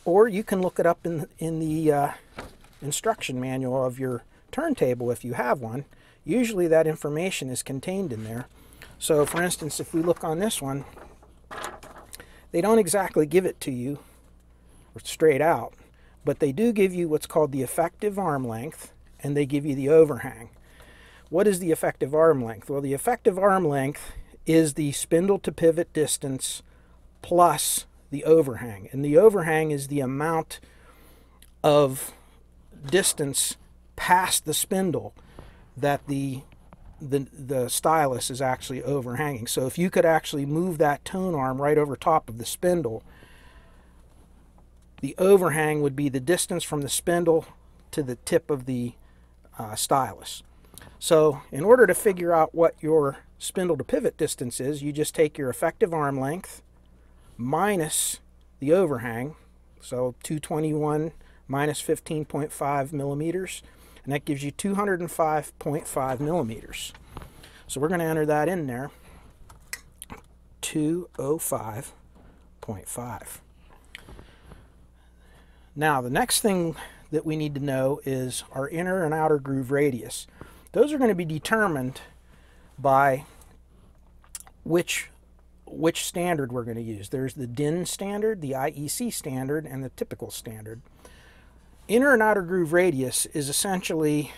or you can look it up in in the uh, instruction manual of your turntable if you have one. Usually that information is contained in there. So for instance, if we look on this one, they don't exactly give it to you straight out, but they do give you what's called the effective arm length, and they give you the overhang. What is the effective arm length? Well, the effective arm length is the spindle to pivot distance plus the overhang. And the overhang is the amount of distance past the spindle that the, the, the stylus is actually overhanging. So if you could actually move that tone arm right over top of the spindle, the overhang would be the distance from the spindle to the tip of the uh, stylus. So in order to figure out what your spindle to pivot distance is, you just take your effective arm length minus the overhang, so two twenty-one minus fifteen point five millimeters, and that gives you two hundred five point five millimeters. So we're going to enter that in there, two oh five point five. Now the next thing that we need to know is our inner and outer groove radius. Those are going to be determined by which which standard we're going to use. There's the D I N standard, the I E C standard, and the typical standard. Inner and outer groove radius is essentially,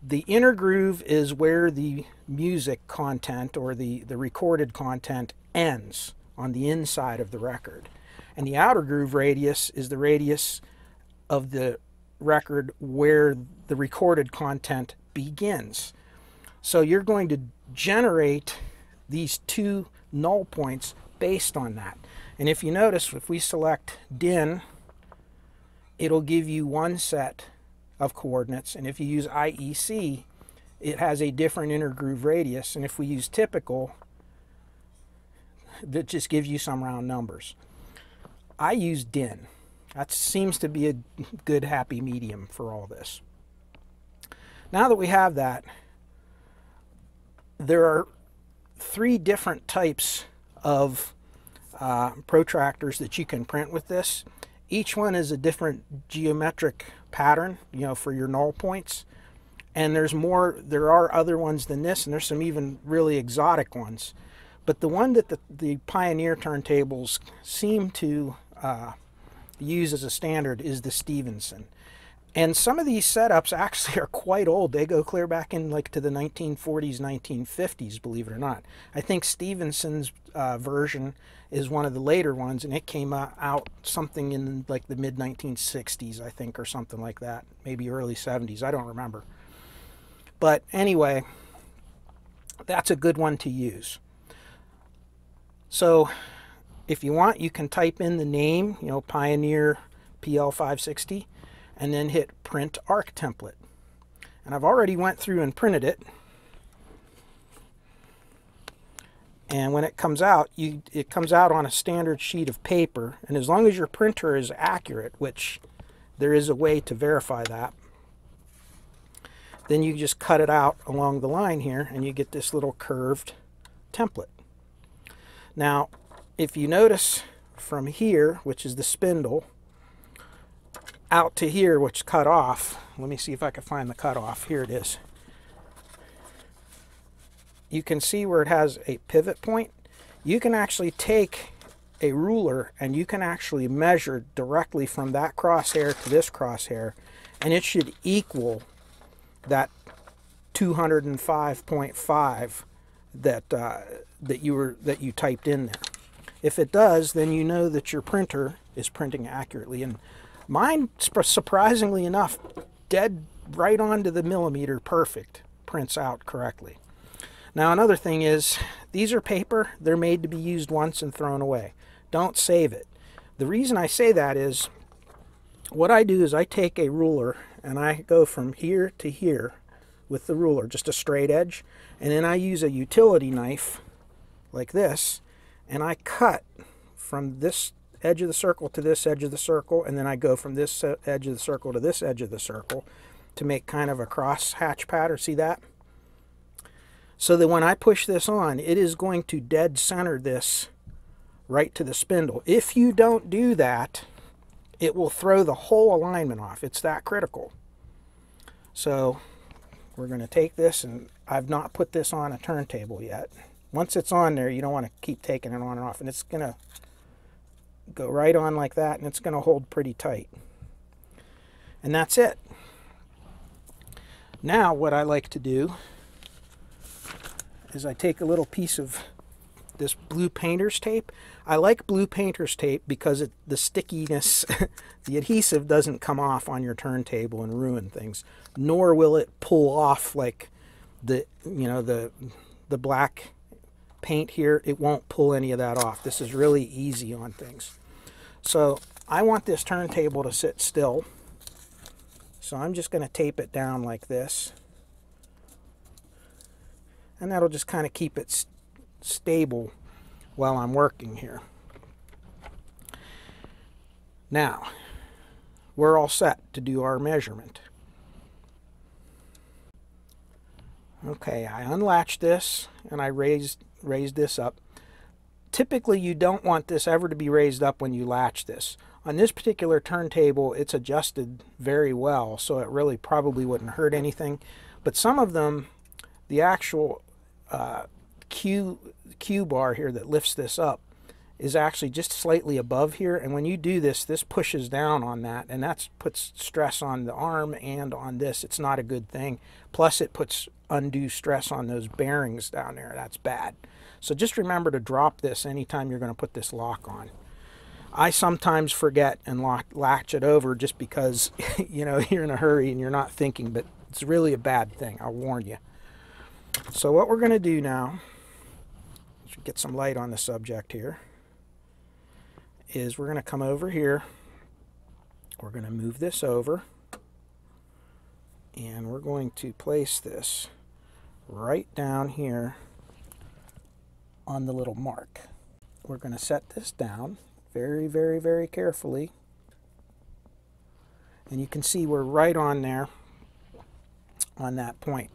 the inner groove is where the music content or the, the recorded content ends on the inside of the record. And the outer groove radius is the radius of the record where the recorded content begins. So you're going to generate these two null points based on that. And if you notice, if we select D I N, it'll give you one set of coordinates. And if you use I E C, it has a different inner groove radius. And if we use typical, that just gives you some round numbers. I use D I N. That seems to be a good happy medium for all this. Now that we have that, there are three different types of uh, protractors that you can print with this. Each one is a different geometric pattern, you know, for your null points. And there's more, there are other ones than this, and there's some even really exotic ones. But the one that the, the Pioneer turntables seem to uh, use as a standard is the Stevenson. And some of these setups actually are quite old. They go clear back in like to the nineteen forties, nineteen fifties, believe it or not. I think Stevenson's uh, version is one of the later ones, and it came out something in like the mid nineteen sixties, I think, or something like that. Maybe early seventies, I don't remember. But anyway, that's a good one to use. So if you want, you can type in the name, you know, Pioneer P L five sixty, and then hit print arc template. And I've already went through and printed it. And when it comes out, you, it comes out on a standard sheet of paper. And as long as your printer is accurate, which there is a way to verify that, then you just cut it out along the line here and you get this little curved template. Now, if you notice from here, which is the spindle, out to here, which cut off, let me see if I can find the cutoff. Here it is. You can see where it has a pivot point. You can actually take a ruler and you can actually measure directly from that crosshair to this crosshair, and it should equal that two hundred five point five that uh, that you were that you typed in there. If it does, then you know that your printer is printing accurately. And mine, surprisingly enough, dead right on to the millimeter perfect, prints out correctly. Now another thing is, these are paper. They're made to be used once and thrown away. Don't save it. The reason I say that is, what I do is I take a ruler and I go from here to here with the ruler, just a straight edge, and then I use a utility knife like this, and I cut from this edge of the circle to this edge of the circle, and then I go from this edge of the circle to this edge of the circle to make kind of a cross hatch pattern. See that? So that when I push this on, it is going to dead center this right to the spindle. If you don't do that, it will throw the whole alignment off. It's that critical. So we're going to take this, and I've not put this on a turntable yet. Once it's on there, you don't want to keep taking it on and off. And it's going to go right on like that, and it's going to hold pretty tight. And that's it. Now what I like to do is I take a little piece of this blue painter's tape. I like blue painter's tape because it, the stickiness, the adhesive doesn't come off on your turntable and ruin things, nor will it pull off like the, you know, the, the black paint here. It won't pull any of that off. This is really easy on things. So I want this turntable to sit still. So I'm just going to tape it down like this. And that'll just kind of keep it still, stable while I'm working here. Now we're all set to do our measurement. Okay, I unlatched this and I raised raised this up. Typically you don't want this ever to be raised up when you latch this. On this particular turntable, it's adjusted very well, so it really probably wouldn't hurt anything. But some of them, the actual uh, Q, Q bar here that lifts this up is actually just slightly above here, and when you do this, this pushes down on that, and that puts stress on the arm and on this. It's not a good thing. Plus it puts undue stress on those bearings down there. That's bad. So just remember to drop this anytime you're going to put this lock on. I sometimes forget and lock, latch it over just because you know, you're in a hurry and you're not thinking, but it's really a bad thing, I'll warn you. So what we're going to do now, get some light on the subject here, is we're going to come over here, we're going to move this over, and we're going to place this right down here on the little mark. We're going to set this down very, very, very carefully, and you can see we're right on there on that point.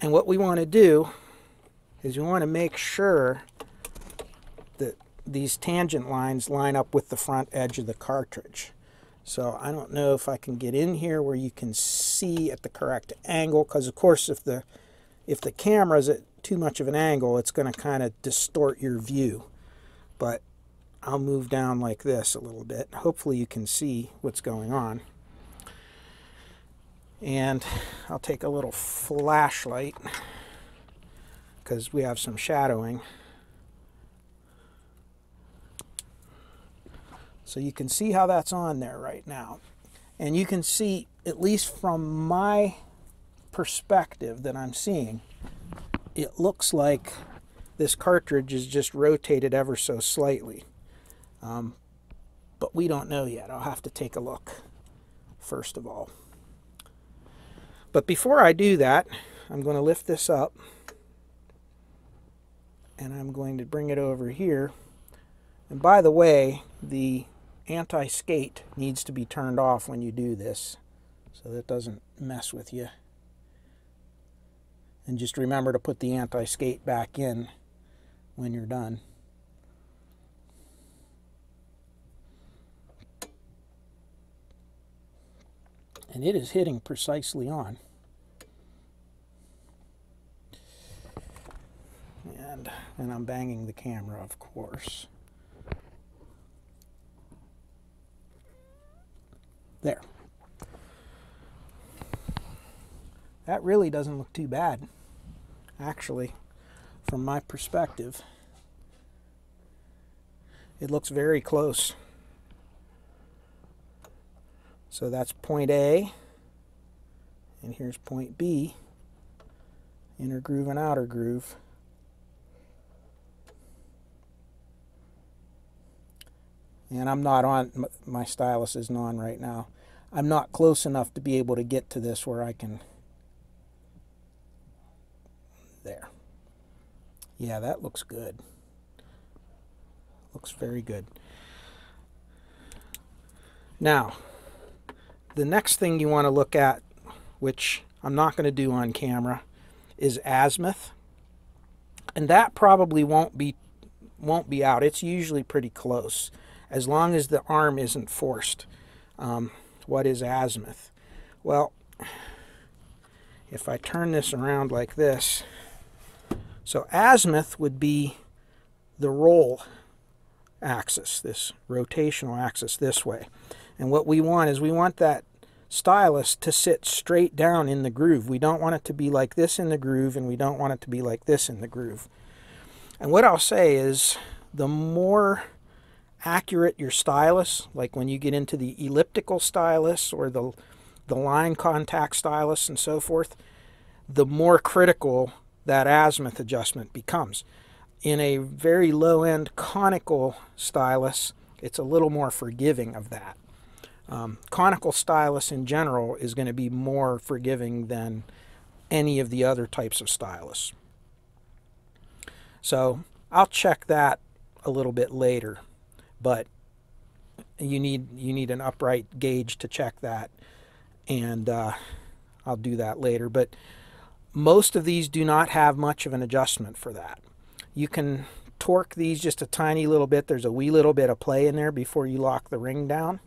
And what we want to do is you want to make sure that these tangent lines line up with the front edge of the cartridge. So I don't know if I can get in here where you can see at the correct angle, because of course if the if the camera's at too much of an angle, it's going to kind of distort your view. But I'll move down like this a little bit. Hopefully you can see what's going on. And I'll take a little flashlight because we have some shadowing. So you can see how that's on there right now. And you can see, at least from my perspective that I'm seeing, it looks like this cartridge is just rotated ever so slightly. Um, but we don't know yet. I'll have to take a look first of all. But before I do that, I'm going to lift this up and I'm going to bring it over here. And by the way, the anti-skate needs to be turned off when you do this so that it doesn't mess with you. And just remember to put the anti-skate back in when you're done. And it is hitting precisely on. And, and I'm banging the camera, of course. There. That really doesn't look too bad, actually, from my perspective. It looks very close. So that's point A, and here's point B, inner groove and outer groove. And I'm not on, my stylus isn't on right now. I'm not close enough to be able to get to this where I can, there. Yeah, that looks good. Looks very good. Now, the next thing you want to look at, which I'm not going to do on camera, is azimuth. And that probably won't be won't be out. It's usually pretty close, as long as the arm isn't forced. Um, what is azimuth? Well, if I turn this around like this, so azimuth would be the roll axis, this rotational axis this way. And what we want is we want that stylus to sit straight down in the groove. We don't want it to be like this in the groove, and we don't want it to be like this in the groove. And what I'll say is the more accurate your stylus, like when you get into the elliptical stylus or the, the line contact stylus and so forth, the more critical that azimuth adjustment becomes. In a very low-end conical stylus, it's a little more forgiving of that. Um, conical stylus in general is going to be more forgiving than any of the other types of stylus. So I'll check that a little bit later, but you need you need an upright gauge to check that, and uh, I'll do that later. But most of these do not have much of an adjustment for that. You can torque these just a tiny little bit. There's a wee little bit of play in there before you lock the ring down.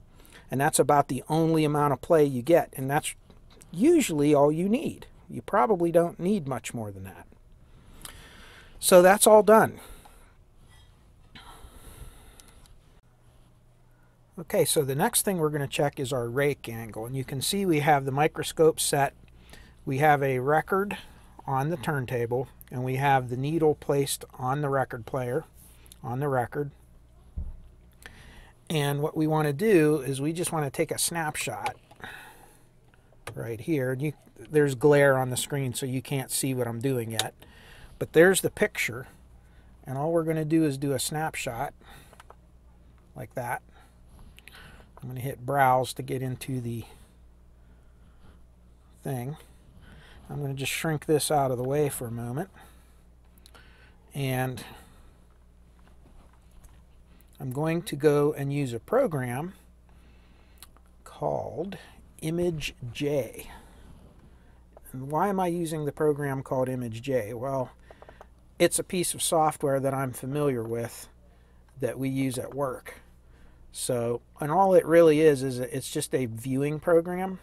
And that's about the only amount of play you get. And that's usually all you need. You probably don't need much more than that. So that's all done. Okay, so the next thing we're going to check is our rake angle. And you can see we have the microscope set. We have a record on the turntable. And we have the needle placed on the record player, on the record. And what we want to do is we just want to take a snapshot right here. And you, there's glare on the screen, so you can't see what I'm doing yet. But there's the picture. And all we're going to do is do a snapshot like that. I'm going to hit browse to get into the thing. I'm going to just shrink this out of the way for a moment. And I'm going to go and use a program called ImageJ. And why am I using the program called ImageJ? Well, it's a piece of software that I'm familiar with that we use at work. So, and all it really is, is it's just a viewing program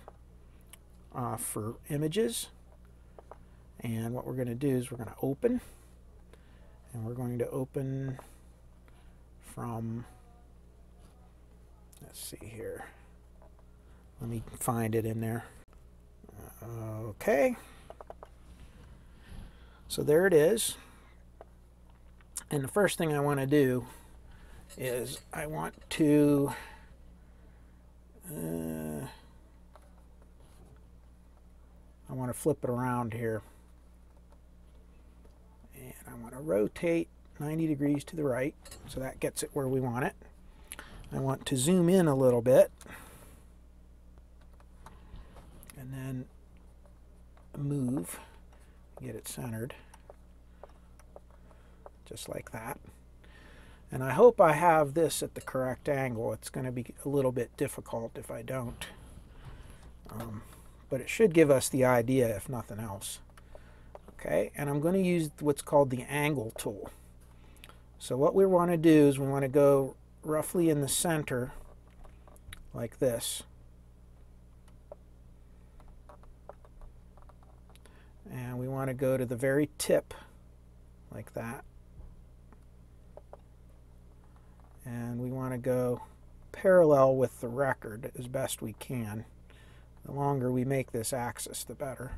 uh, for images. And what we're going to do is we're going to open. And we're going to open from, let's see here. Let me find it in there. Okay. So there it is. And the first thing I want to do is I want to uh, I want to flip it around here, and I want to rotate ninety degrees to the right, so that gets it where we want it. I want to zoom in a little bit and then move, get it centered just like that. And I hope I have this at the correct angle. It's going to be a little bit difficult if I don't. Um, but it should give us the idea, if nothing else. Okay, and I'm going to use what's called the angle tool. So what we want to do is we want to go roughly in the center like this. And we want to go to the very tip like that. And we want to go parallel with the record as best we can. The longer we make this axis, the better.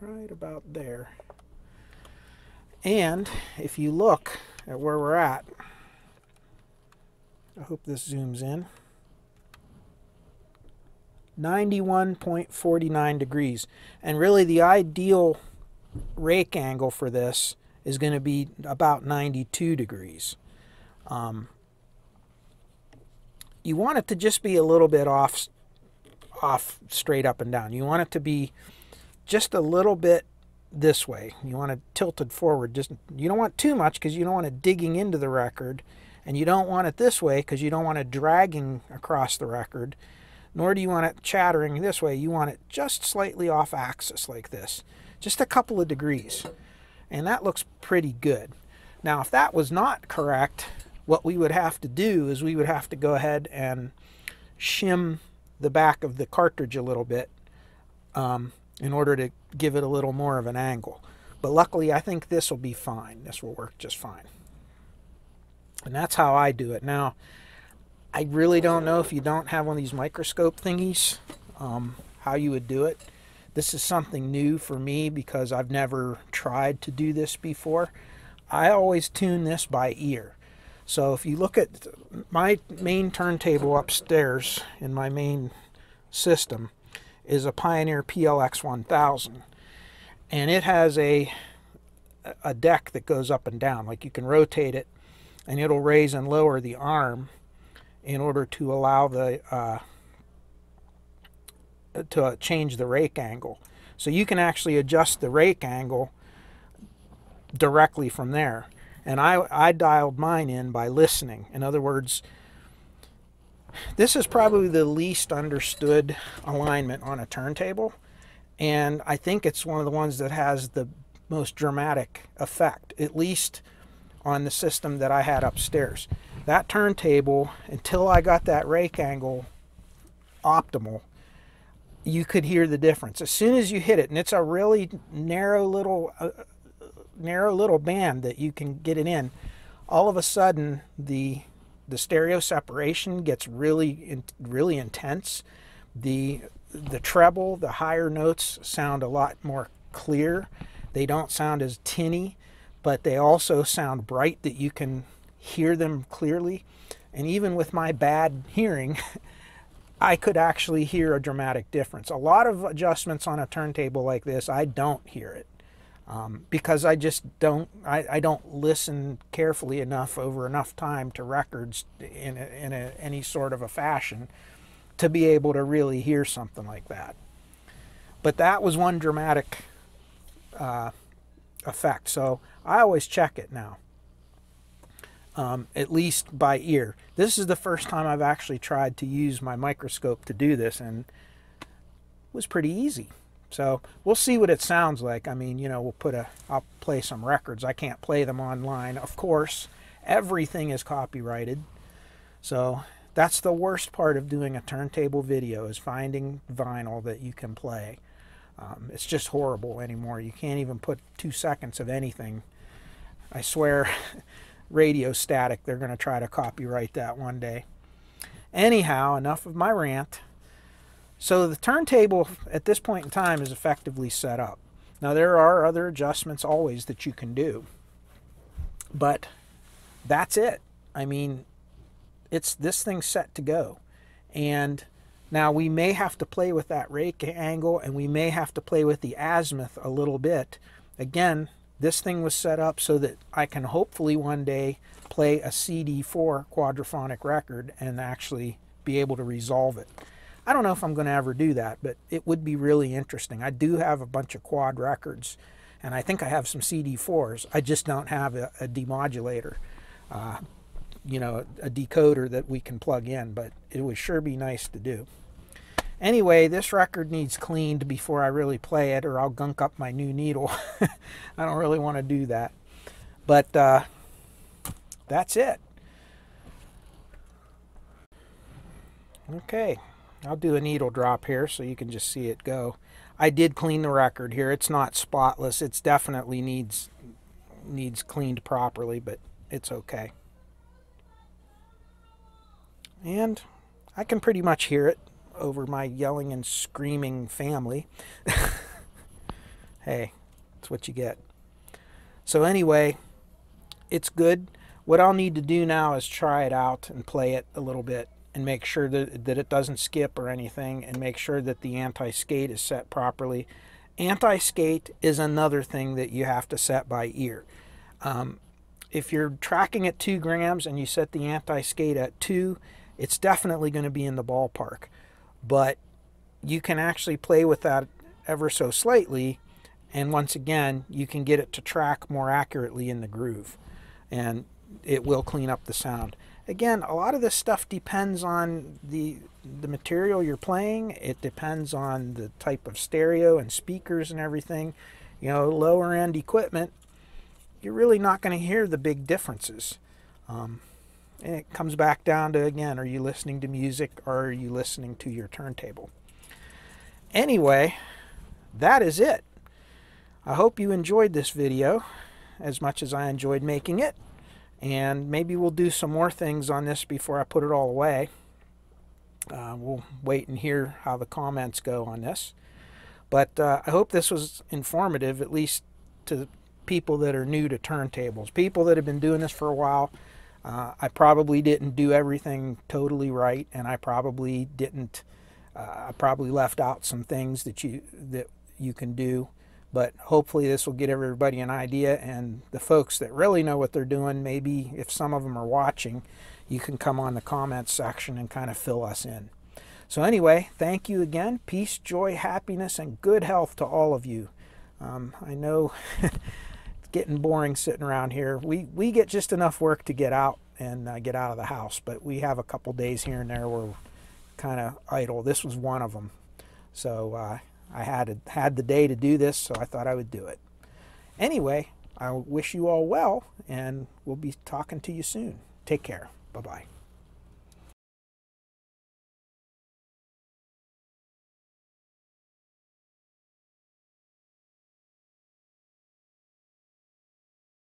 Right about there. And if you look at where we're at, I hope this zooms in, ninety-one point four nine degrees. And really the ideal rake angle for this is going to be about ninety-two degrees. Um, you want it to just be a little bit off, off straight up and down. You want it to be just a little bit this way. You want it tilted forward. Just, you don't want too much because you don't want it digging into the record, and you don't want it this way because you don't want it dragging across the record, nor do you want it chattering this way. You want it just slightly off axis like this. Just a couple of degrees, and that looks pretty good. Now if that was not correct, what we would have to do is we would have to go ahead and shim the back of the cartridge a little bit um, in order to give it a little more of an angle. But luckily I think this will be fine. This will work just fine. And that's how I do it. Now I really don't know, if you don't have one of these microscope thingies, um, how you would do it. This is something new for me because I've never tried to do this before. I always tune this by ear. So if you look at my main turntable upstairs in my main system is a Pioneer P L X one thousand. And it has a, a deck that goes up and down. Like you can rotate it and it'll raise and lower the arm in order to allow the... Uh, to change the rake angle. So you can actually adjust the rake angle directly from there. And I, I dialed mine in by listening. In other words, this is probably the least understood alignment on a turntable. And I think it's one of the ones that has the most dramatic effect, at least on the system that I had upstairs. That turntable, until I got that rake angle optimal, you could hear the difference as soon as you hit it. And it's a really narrow little uh, narrow little band that you can get it in. All of a sudden the the stereo separation gets really in, really intense. The the treble, the higher notes sound a lot more clear. They don't sound as tinny, but they also sound bright, that you can hear them clearly. And even with my bad hearing, I could actually hear a dramatic difference. A lot of adjustments on a turntable like this, I don't hear it um, because I just don't, I, I don't listen carefully enough over enough time to records in, a, in a, any sort of a fashion to be able to really hear something like that. But that was one dramatic uh, effect. So I always check it now, Um, at least by ear. This is the first time I've actually tried to use my microscope to do this, and was pretty easy. So we'll see what it sounds like. I mean, you know, we'll put a, I'll play some records. I can't play them online, of course. Everything is copyrighted. So that's the worst part of doing a turntable video, is finding vinyl that you can play. Um, it's just horrible anymore. You can't even put two seconds of anything. I swear, radio static, they're going to try to copyright that one day. Anyhow, enough of my rant. So the turntable at this point in time is effectively set up. Now there are other adjustments always that you can do, but that's it. I mean, it's this thing's set to go. And now we may have to play with that rake angle, and we may have to play with the azimuth a little bit. Again, this thing was set up so that I can hopefully one day play a C D four quadraphonic record and actually be able to resolve it. I don't know if I'm going to ever do that, but it would be really interesting. I do have a bunch of quad records, and I think I have some C D fours. I just don't have a, a demodulator, uh, you know, a decoder that we can plug in, but it would sure be nice to do. Anyway, this record needs cleaned before I really play it, or I'll gunk up my new needle. I don't really want to do that. But uh, that's it. Okay. I'll do a needle drop here so you can just see it go. I did clean the record here. It's not spotless. It's definitely needs needs cleaned properly, but it's okay. And I can pretty much hear it over my yelling and screaming family. Hey, that's what you get. So anyway, it's good. What I'll need to do now is try it out and play it a little bit, and make sure that, that it doesn't skip or anything, and make sure that the anti-skate is set properly. Anti-skate is another thing that you have to set by ear. Um, if you're tracking at two grams and you set the anti-skate at two, it's definitely going to be in the ballpark. But you can actually play with that ever so slightly, and once again, you can get it to track more accurately in the groove, and it will clean up the sound. Again, a lot of this stuff depends on the, the material you're playing. It depends on the type of stereo and speakers and everything. You know, lower end equipment, you're really not going to hear the big differences. Um, and it comes back down to, again, are you listening to music or are you listening to your turntable? Anyway, that is it. I hope you enjoyed this video as much as I enjoyed making it. And maybe we'll do some more things on this before I put it all away. Uh, we'll wait and hear how the comments go on this. But uh, I hope this was informative, at least to people that are new to turntables. People that have been doing this for a while, uh, I probably didn't do everything totally right, and I probably didn't, uh, I probably left out some things that you, that you can do. But hopefully this will get everybody an idea, and the folks that really know what they're doing, maybe if some of them are watching, you can come on the comments section and kind of fill us in. So anyway, thank you again. Peace, joy, happiness, and good health to all of you. Um, I know it's getting boring sitting around here. We, we get just enough work to get out and uh, get out of the house, but we have a couple days here and there where we're kind of idle. This was one of them. So Uh, I had, had the day to do this, so I thought I would do it. Anyway, I wish you all well, and we'll be talking to you soon. Take care. Bye-bye.